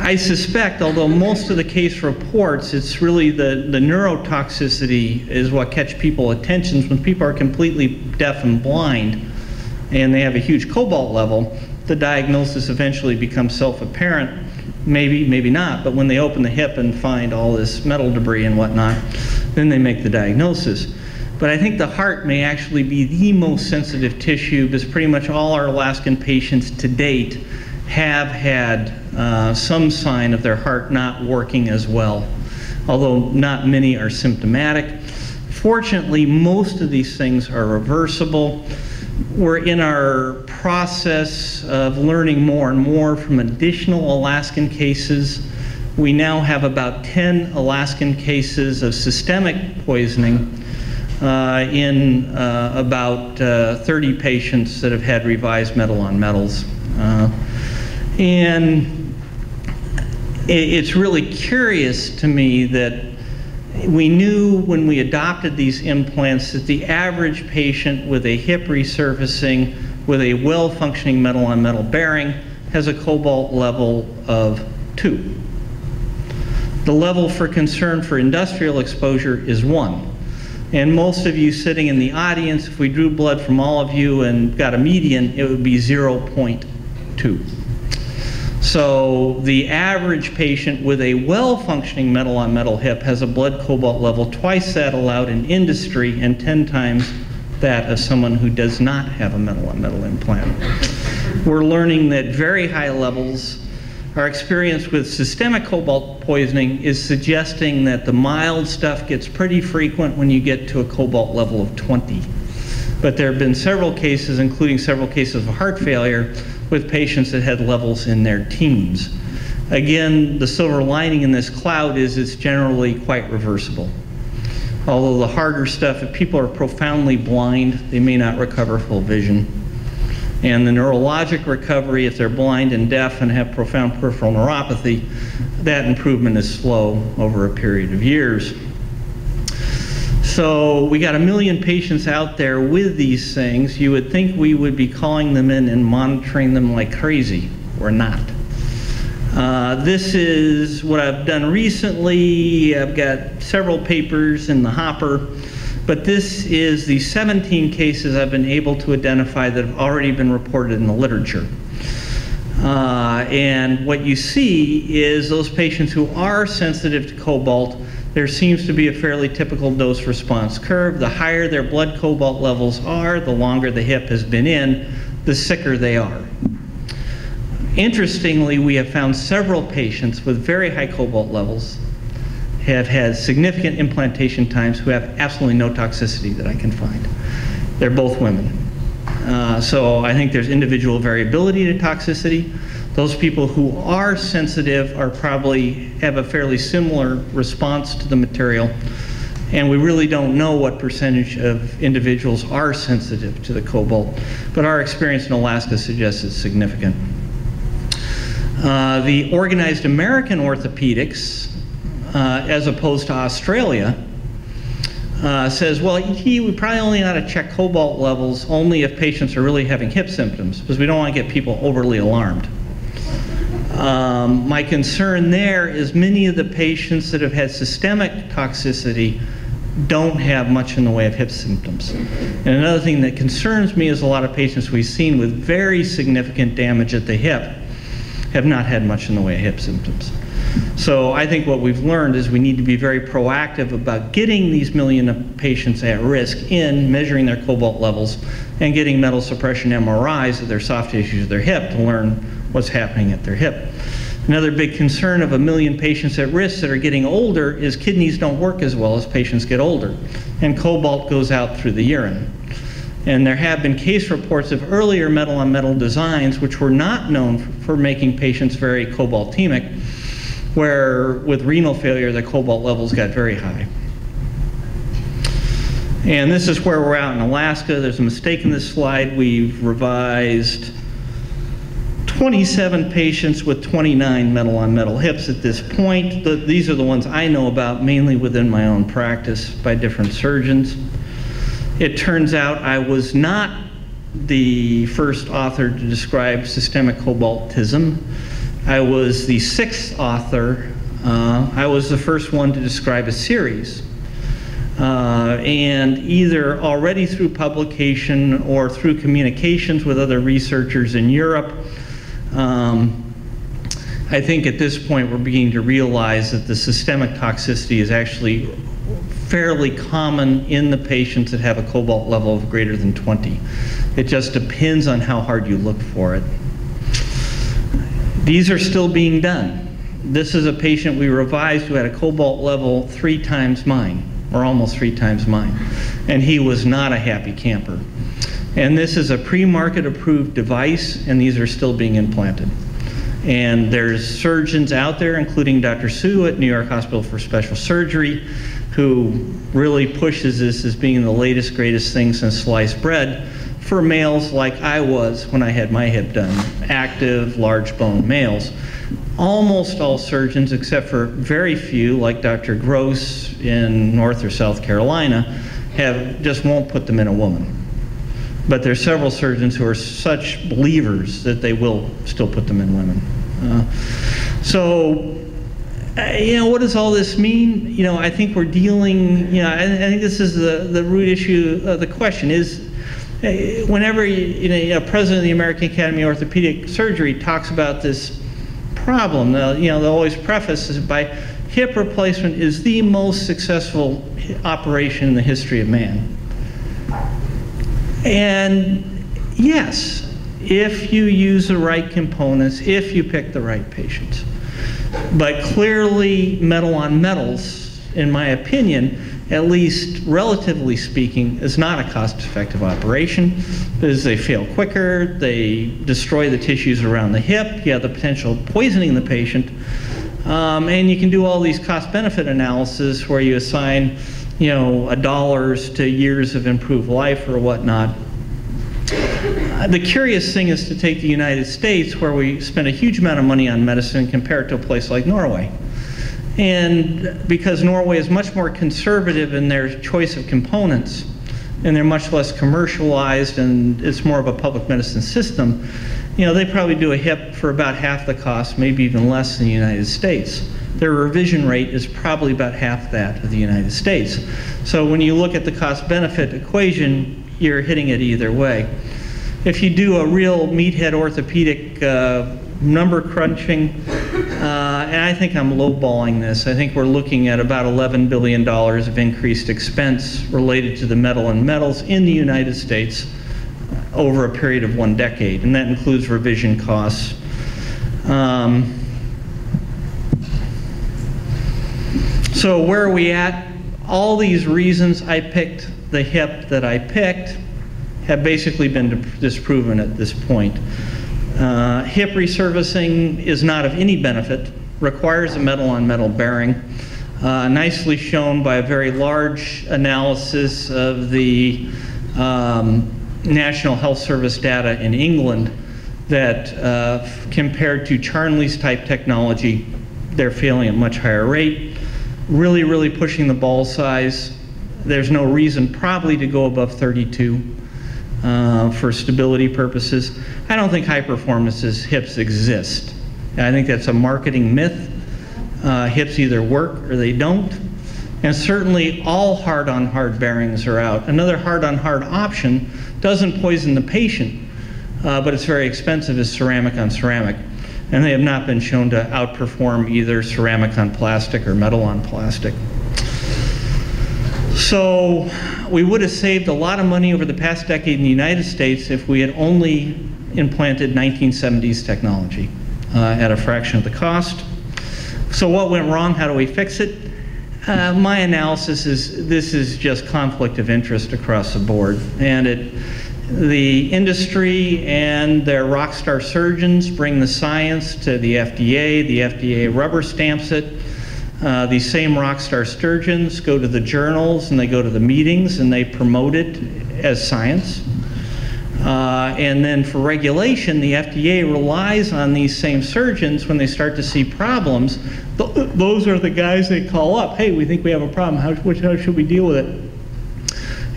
I suspect, although most of the case reports, it's really the neurotoxicity is what catch people's attention. When people are completely deaf and blind and they have a huge cobalt level, the diagnosis eventually becomes self-apparent. Maybe not, but when they open the hip and find all this metal debris and whatnot, then they make the diagnosis. But I think the heart may actually be the most sensitive tissue, because pretty much all our Alaskan patients to date have had some sign of their heart not working as well, although not many are symptomatic. Fortunately, most of these things are reversible. We're in our process of learning more and more from additional Alaskan cases. We now have about 10 Alaskan cases of systemic poisoning in about 30 patients that have had revised metal on metals. And it's really curious to me that we knew when we adopted these implants that the average patient with a hip resurfacing with a well-functioning metal-on-metal bearing has a cobalt level of 2. The level for concern for industrial exposure is 1. And most of you sitting in the audience, if we drew blood from all of you and got a median, it would be 0.2. So the average patient with a well-functioning metal-on-metal hip has a blood cobalt level twice that allowed in industry and 10 times that of someone who does not have a metal-on-metal implant. We're learning that very high levels, our experience with systemic cobalt poisoning is suggesting that the mild stuff gets pretty frequent when you get to a cobalt level of 20. But there have been several cases, including several cases of heart failure, with patients that had levels in their teens. Again, the silver lining in this cloud is it's generally quite reversible. Although the harder stuff, if people are profoundly blind, they may not recover full vision. And the neurologic recovery, if they're blind and deaf and have profound peripheral neuropathy, that improvement is slow over a period of years. So we got 1 million patients out there with these things. You would think we would be calling them in and monitoring them like crazy. We're not. This is what I've done recently. I've got several papers in the hopper, but this is the 17 cases I've been able to identify that have already been reported in the literature. And what you see is those patients who are sensitive to cobalt, there seems to be a fairly typical dose response curve. The higher their blood cobalt levels are, the longer the hip has been in, the sicker they are. Interestingly, we have found several patients with very high cobalt levels have had significant implantation times who have absolutely no toxicity that I can find. They're both women. So I think there's individual variability to toxicity. Those people who are sensitive are probably have a fairly similar response to the material. And we really don't know what percentage of individuals are sensitive to the cobalt, but our experience in Alaska suggests it's significant. The organized American orthopedics, as opposed to Australia, says, well, we probably only ought to check cobalt levels only if patients are really having hip symptoms, because we don't want to get people overly alarmed. My concern there is many of the patients that have had systemic toxicity don't have much in the way of hip symptoms. And another thing that concerns me is a lot of patients we've seen with very significant damage at the hip have not had much in the way of hip symptoms. So I think what we've learned is we need to be very proactive about getting these million of patients at risk in, measuring their cobalt levels, and getting metal suppression MRIs of their soft tissues of their hip to learn what's happening at their hip. Another big concern of a million patients at risk that are getting older is kidneys don't work as well as patients get older, and cobalt goes out through the urine. And there have been case reports of earlier metal-on-metal designs which were not known for making patients very cobaltemic, where with renal failure the cobalt levels got very high. And this is where we're out in Alaska. There's a mistake in this slide. We've revised 27 patients with 29 metal-on-metal hips at this point. These are the ones I know about, mainly within my own practice by different surgeons. It turns out I was not the first author to describe systemic cobaltism. I was the sixth author. I was the first one to describe a series. And either already through publication or through communications with other researchers in Europe, I think at this point we're beginning to realize that the systemic toxicity is actually fairly common in the patients that have a cobalt level of greater than 20. It just depends on how hard you look for it. These are still being done. This is a patient we revised who had a cobalt level 3 times mine, or almost 3 times mine, and he was not a happy camper. And this is a pre-market approved device, and these are still being implanted. And there's surgeons out there, including Dr. Sue at New York Hospital for Special Surgery, who really pushes this as being the latest, greatest thing since sliced bread for males like I was when I had my hip done, active, large bone males. Almost all surgeons, except for very few, like Dr. Gross in North or South Carolina, just won't put them in a woman. But there are several surgeons who are such believers that they will still put them in women. You know, what does all this mean? You know, I think we're dealing, you know, I think this is the root issue of the question is, whenever you know, president of the American Academy of Orthopedic Surgery talks about this problem, you know, they always preface it by hip replacement is the most successful operation in the history of man. And yes, if you use the right components, if you pick the right patients. But clearly, metal on metals, in my opinion, at least relatively speaking, is not a cost-effective operation because they fail quicker, they destroy the tissues around the hip, you have the potential of poisoning the patient, and you can do all these cost-benefit analysis where you assign, you know, dollars to years of improved life or whatnot. The curious thing is to take the United States, where we spend a huge amount of money on medicine, and compare it to a place like Norway. And because Norway is much more conservative in their choice of components, and they're much less commercialized, and it's more of a public medicine system, you know, they probably do a hip for about half the cost, maybe even less than the United States. Their revision rate is probably about half that of the United States. So when you look at the cost-benefit equation, you're hitting it either way. If you do a real meathead orthopedic number crunching, and I think I'm lowballing this, I think we're looking at about $11 billion of increased expense related to the metal and metals in the United States over a period of 1 decade, and that includes revision costs. So where are we at? All these reasons I picked the hip that I picked have basically been disproven at this point. Hip resurfacing is not of any benefit, requires a metal-on-metal bearing. nicely shown by a very large analysis of the National Health Service data in England that compared to Charnley's type technology, they're failing at a much higher rate. Really, really pushing the ball size. There's no reason probably to go above 32 for stability purposes. I don't think high performances hips exist. I think that's a marketing myth. Hips either work or they don't. And certainly all hard-on-hard bearings are out. Another hard-on-hard option doesn't poison the patient, but it's very expensive, is ceramic on ceramic. And they have not been shown to outperform either ceramic on plastic or metal on plastic. So we would have saved a lot of money over the past decade in the United States if we had only implanted 1970s technology at a fraction of the cost. So what went wrong? How do we fix it? My analysis is this is just conflict of interest across the board. And the industry and their rock star surgeons bring the science to the FDA. The FDA rubber stamps it. These same rock star surgeons go to the journals and they go to the meetings and they promote it as science. And then for regulation, the FDA relies on these same surgeons when they start to see problems. Those are the guys they call up. Hey, we think we have a problem. How should we deal with it?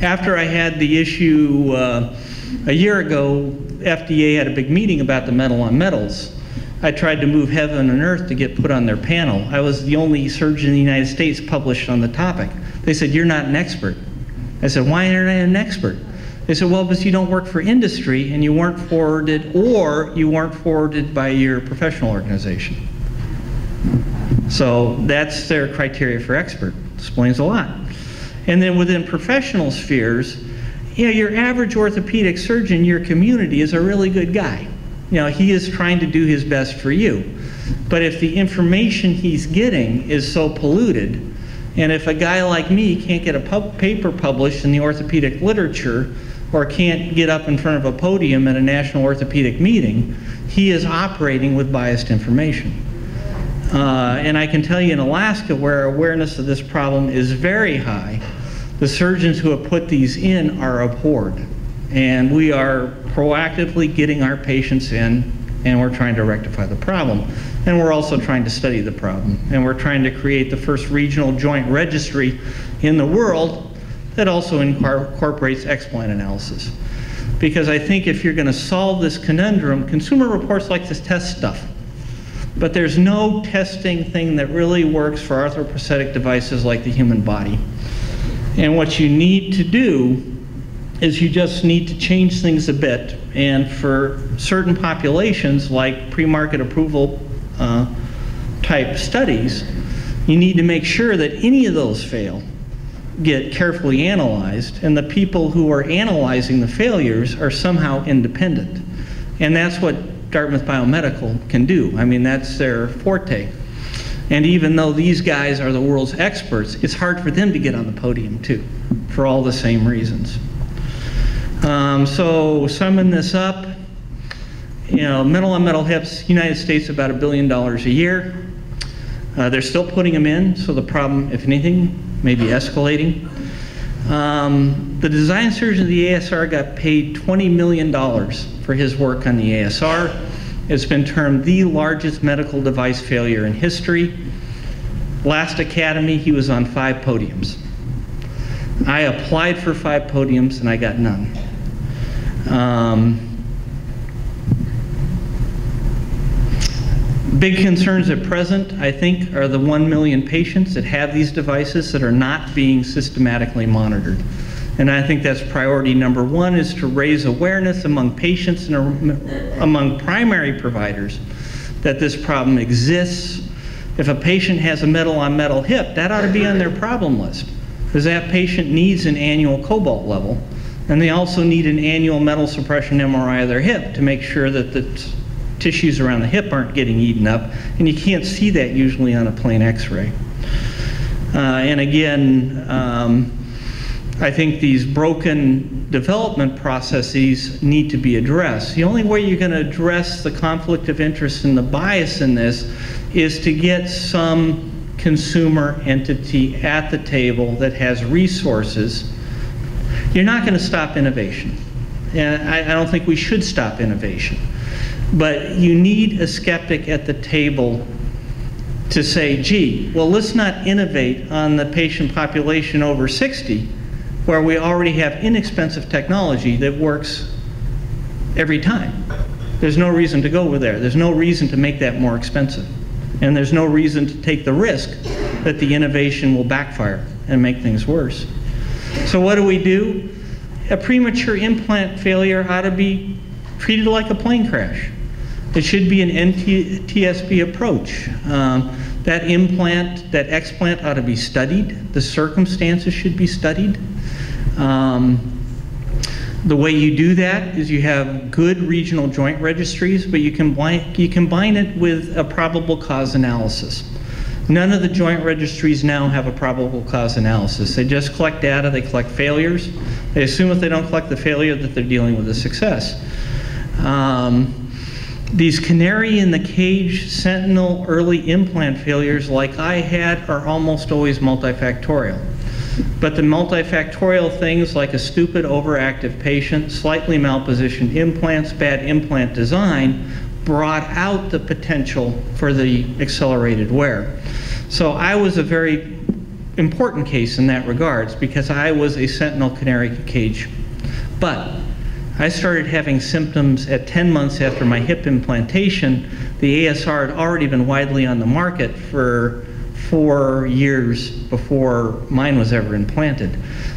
After I had the issue a year ago, FDA had a big meeting about the metal on metals. I tried to move heaven and earth to get put on their panel. I was the only surgeon in the United States published on the topic. They said, you're not an expert. I said, why aren't I an expert? They said, well, because you don't work for industry and you weren't forwarded, or you weren't forwarded by your professional organization. So that's their criteria for expert. Explains a lot. And then within professional spheres, you know, your average orthopedic surgeon in your community is a really good guy. You know, he is trying to do his best for you. But if the information he's getting is so polluted, and if a guy like me can't get a paper published in the orthopedic literature, or can't get up in front of a podium at a national orthopedic meeting, he is operating with biased information. And I can tell you in Alaska, where awareness of this problem is very high, the surgeons who have put these in are abhorred. And we are proactively getting our patients in, and we're trying to rectify the problem. And we're also trying to study the problem. And we're trying to create the first regional joint registry in the world that also incorporates explant analysis. Because I think if you're going to solve this conundrum, Consumer Reports like to test stuff. But there's no testing thing that really works for arthroprosthetic devices like the human body. And what you need to do is you just need to change things a bit. And for certain populations, like pre-market approval type studies, you need to make sure that any of those fail get carefully analyzed, and the people who are analyzing the failures are somehow independent. And that's what Dartmouth Biomedical can do. I mean, that's their forte. And even though these guys are the world's experts, it's hard for them to get on the podium too, for all the same reasons. So summing this up, you know, metal on metal hips, United States, about $1 billion a year. They're still putting them in, so the problem, if anything, may be escalating. The design surgeon of the ASR got paid $20 million for his work on the ASR. It's been termed the largest medical device failure in history. Last Academy, he was on 5 podiums. I applied for 5 podiums and I got none. Big concerns at present, I think, are the 1 million patients that have these devices that are not being systematically monitored. And I think that's priority number one, is to raise awareness among patients and among primary providers that this problem exists. If a patient has a metal on metal hip, that ought to be on their problem list, because that patient needs an annual cobalt level, and they also need an annual metal suppression MRI of their hip to make sure that the tissues around the hip aren't getting eaten up, and you can't see that usually on a plain x-ray. And again, I think these broken development processes need to be addressed. The only way you're going to address the conflict of interest and the bias in this is to get some consumer entity at the table that has resources, you're not going to stop innovation. And I don't think we should stop innovation. But you need a skeptic at the table to say, gee, well, let's not innovate on the patient population over 60, where we already have inexpensive technology that works every time. There's no reason to go over there. There's no reason to make that more expensive. And there's no reason to take the risk that the innovation will backfire and make things worse. So what do we do? A premature implant failure ought to be treated like a plane crash. It should be an NTSB approach. That implant, that explant ought to be studied. The circumstances should be studied. The way you do that is you have good regional joint registries, but you combine it with a probable cause analysis. None of the joint registries now have a probable cause analysis. They just collect data, they collect failures. They assume if they don't collect the failure that they're dealing with a success. These canary in the cage sentinel early implant failures like I had are almost always multifactorial. But the multifactorial things like a stupid overactive patient, slightly malpositioned implants, bad implant design, brought out the potential for the accelerated wear. So I was a very important case in that regards because I was a sentinel canary cage. But I started having symptoms at 10 months after my hip implantation. The ASR had already been widely on the market for 4 years before mine was ever implanted.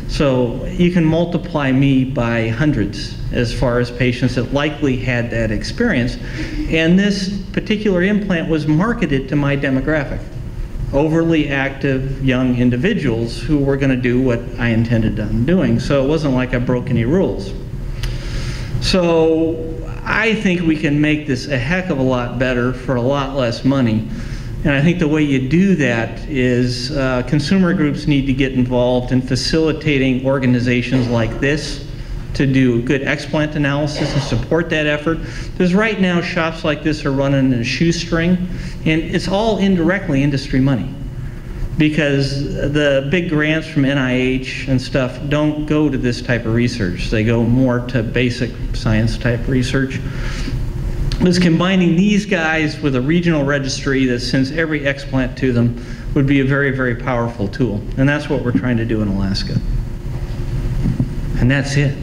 So you can multiply me by hundreds as far as patients that likely had that experience. And this particular implant was marketed to my demographic, overly active young individuals who were going to do what I intended on doing. So it wasn't like I broke any rules. So I think we can make this a heck of a lot better for a lot less money. And I think the way you do that is consumer groups need to get involved in facilitating organizations like this to do good explant analysis and support that effort. Because right now shops like this are running in a shoestring, and it's all indirectly industry money. Because the big grants from NIH and stuff don't go to this type of research. They go more to basic science type research. Because combining these guys with a regional registry that sends every explant to them would be a very, very powerful tool. And that's what we're trying to do in Alaska. And that's it.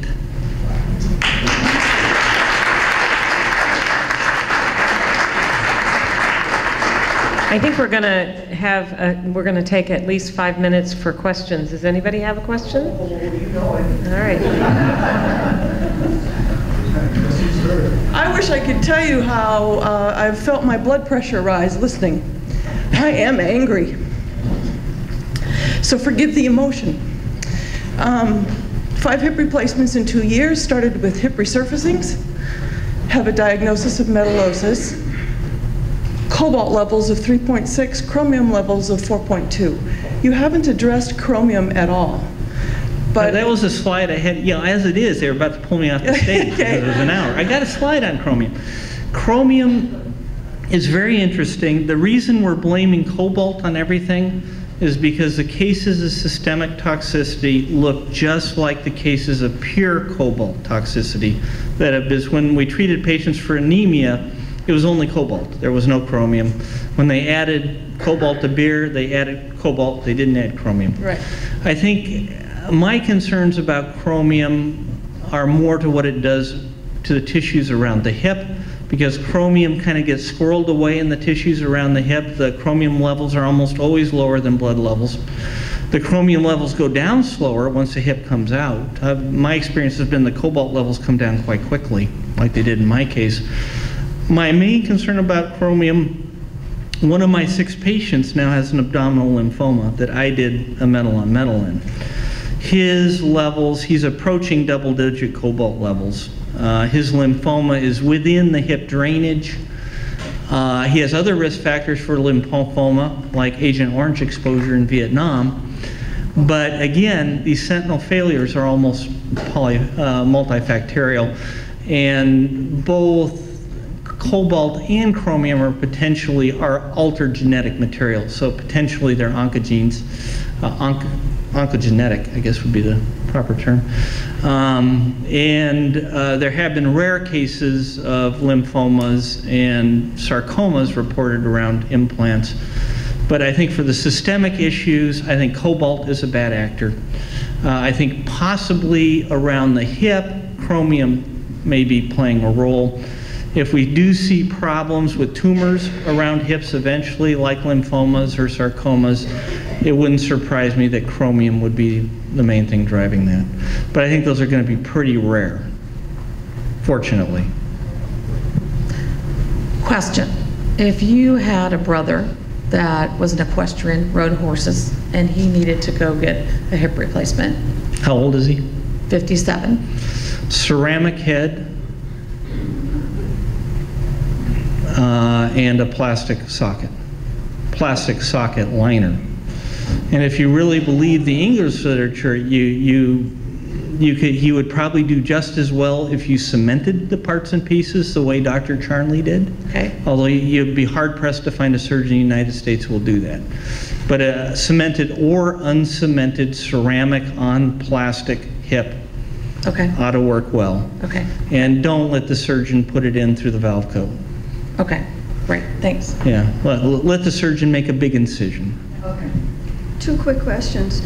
I think we're going to have, we're going to take at least 5 minutes for questions. Does anybody have a question? Oh, you know it. All right. I wish I could tell you how I've felt my blood pressure rise listening. I am angry. So forgive the emotion. 5 hip replacements in 2 years, started with hip resurfacings, have a diagnosis of metallosis. Cobalt levels of 3.6, chromium levels of 4.2. You haven't addressed chromium at all. But that was a slide I had, you know, as it is, they were about to pull me off the stage okay. Because it was an hour. I got a slide on chromium. Chromium is very interesting. The reason we're blaming cobalt on everything is because the cases of systemic toxicity look just like the cases of pure cobalt toxicity. That is, when we treated patients for anemia, it was only cobalt. There was no chromium. When they added cobalt to beer, they added cobalt. They didn't add chromium. Right. I think my concerns about chromium are more to what it does to the tissues around the hip, because chromium kind of gets squirreled away in the tissues around the hip. The chromium levels are almost always lower than blood levels. The chromium levels go down slower once the hip comes out. My experience has been the cobalt levels come down quite quickly, like they did in my case. My main concern about chromium, one of my 6 patients now has an abdominal lymphoma that I did a metal on metal in. His levels, he's approaching double digit cobalt levels. His lymphoma is within the hip drainage. He has other risk factors for lymphoma, like Agent Orange exposure in Vietnam. But again, these sentinel failures are almost multifactorial, and both cobalt and chromium are potentially altered genetic materials. So potentially they're oncogenes, oncogenic, I guess would be the proper term. There have been rare cases of lymphomas and sarcomas reported around implants. But I think for the systemic issues, I think cobalt is a bad actor. I think possibly around the hip, chromium may be playing a role. If we do see problems with tumors around hips eventually, like lymphomas or sarcomas, it wouldn't surprise me that chromium would be the main thing driving that. But I think those are going to be pretty rare, fortunately. Question. If you had a brother that was an equestrian, rode horses, and he needed to go get a hip replacement. How old is he? 57. Ceramic head. And a plastic socket liner. And if you really believe the English literature, you would probably do just as well if you cemented the parts and pieces the way Dr. Charnley did. Okay. Although you'd be hard pressed to find a surgeon in the United States who will do that. But a cemented or uncemented ceramic on plastic hip ought to work well. Okay. And don't let the surgeon put it in through the valve coat. Okay, great, thanks. Yeah, let the surgeon make a big incision. Okay. Two quick questions.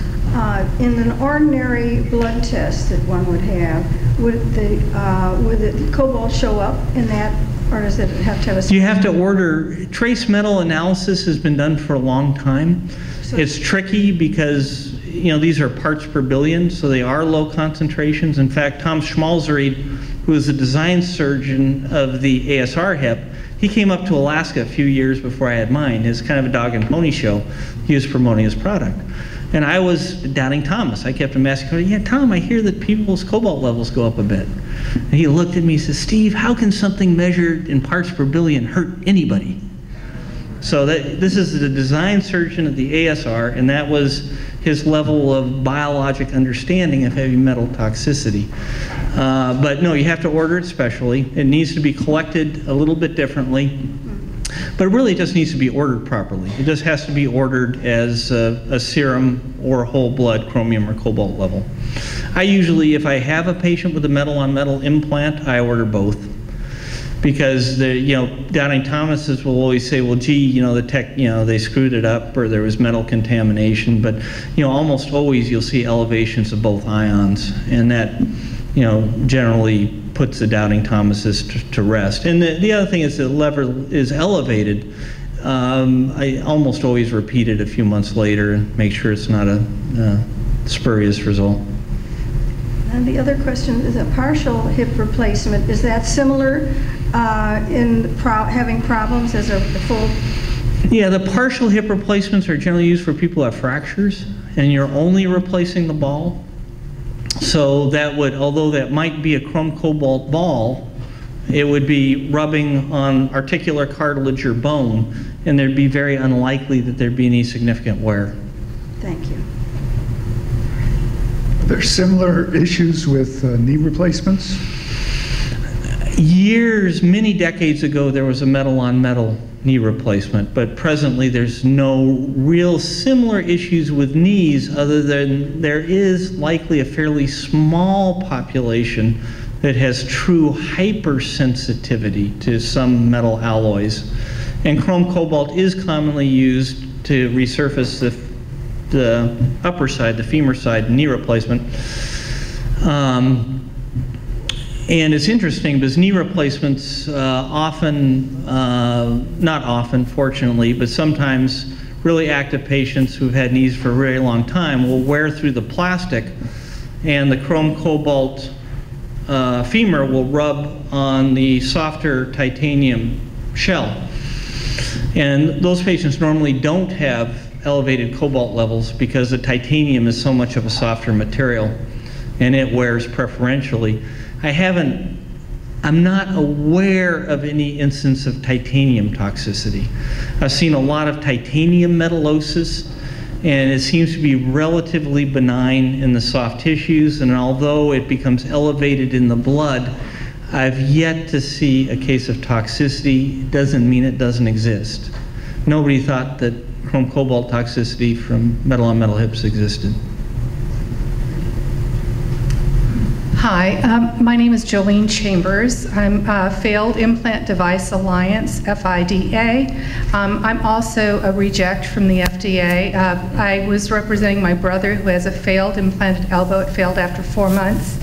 In an ordinary blood test that one would have, would the cobalt show up in that, or does it have to have a... You have to order, trace metal analysis has been done for a long time. So it's tricky because, you know, these are parts per billion, so they are low concentrations. In fact, Tom Schmalzried, who is the design surgeon of the ASR hip, he came up to Alaska a few years before I had mine. It's kind of a dog and pony show. He was promoting his product. And I was doubting Thomas. I kept him asking, yeah, Tom, I hear that people's cobalt levels go up a bit. And he looked at me and said, Steve, how can something measured in parts per billion hurt anybody? So this is the design surgeon at the ASR, and that was his level of biologic understanding of heavy metal toxicity. But no, you have to order it specially. It needs to be collected a little bit differently, but really it just needs to be ordered properly. It just has to be ordered as a serum or whole blood chromium or cobalt level. I usually, if I have a patient with a metal-on-metal implant, I order both. Because Downing Thomases will always say, well, gee, the tech, they screwed it up, or there was metal contamination. But almost always you'll see elevations of both ions, and that, generally puts the Doubting Thomases to rest. And the other thing is the level is elevated. I almost always repeat it a few months later and make sure it's not a spurious result. And the other question is a partial hip replacement. Is that similar in having problems as a full? Yeah, the partial hip replacements are generally used for people who have fractures, and you're only replacing the ball. So that would, although that might be a chrome cobalt ball, it would be rubbing on articular cartilage or bone, and there'd be very unlikely that there'd be any significant wear. Thank you. There's similar issues with knee replacements? Many decades ago, there was a metal-on-metal knee replacement, but presently there's no real similar issues with knees other than there is likely a fairly small population that has true hypersensitivity to some metal alloys. And chrome cobalt is commonly used to resurface the upper side, the femur side, knee replacement. And it's interesting because knee replacements often, not often fortunately, but sometimes really active patients who've had knees for a very long time will wear through the plastic, and the chrome cobalt femur will rub on the softer titanium shell. And those patients normally don't have elevated cobalt levels because the titanium is so much of a softer material and it wears preferentially. I'm not aware of any instance of titanium toxicity. I've seen a lot of titanium metallosis, and it seems to be relatively benign in the soft tissues, and although it becomes elevated in the blood, I've yet to see a case of toxicity. It doesn't mean it doesn't exist. Nobody thought that chrome cobalt toxicity from metal on metal hips existed. Hi, my name is Jolene Chambers. I'm Failed Implant Device Alliance, FIDA. I'm also a reject from the FDA. I was representing my brother who has a failed implanted elbow. It failed after 4 months.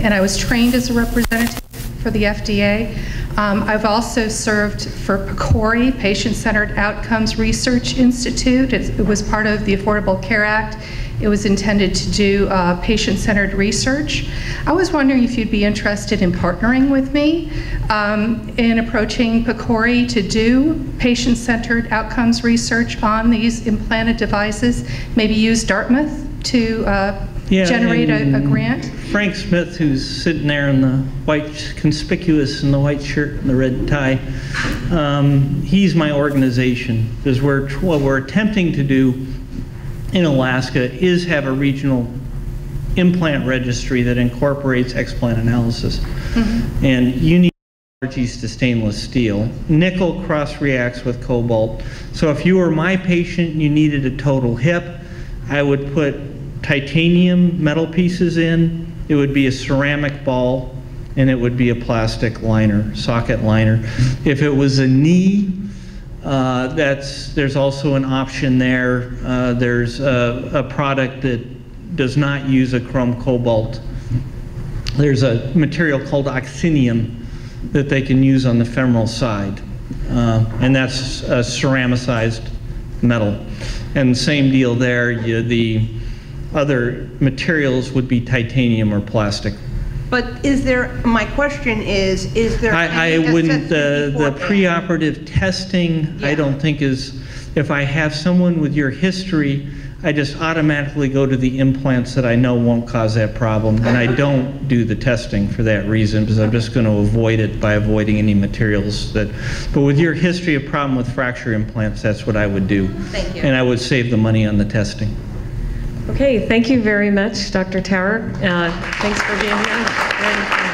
And I was trained as a representative for the FDA. I've also served for PCORI, Patient-Centered Outcomes Research Institute. It was part of the Affordable Care Act. It was intended to do patient-centered research. I was wondering if you'd be interested in partnering with me in approaching PCORI to do patient-centered outcomes research on these implanted devices, maybe use Dartmouth to generate a grant. Frank Smith, who's sitting there in the white, conspicuous in the white shirt and the red tie, he's my organization, because what we're attempting to do in Alaska is have a regional implant registry that incorporates explant analysis. Mm-hmm. And you need allergies to stainless steel. Nickel cross-reacts with cobalt. So if you were my patient and you needed a total hip, I would put titanium metal pieces in. It would be a ceramic ball, and it would be a plastic liner, socket liner. If it was a knee, there's also an option there. There's a product that does not use a chrome cobalt. There's a material called Oxynium that they can use on the femoral side. And that's a ceramicized metal. And same deal there, the other materials would be titanium or plastic. But is there, my question is there any the preoperative testing, yeah. I don't think is, if I have someone with your history, I just automatically go to the implants that I know won't cause that problem, and I don't do the testing for that reason, because I'm just going to avoid it by avoiding any materials that, but with your history of problem with fracture implants, that's what I would do. Thank you. And I would save the money on the testing. Okay, thank you very much, Dr. Tower. Thanks for being here.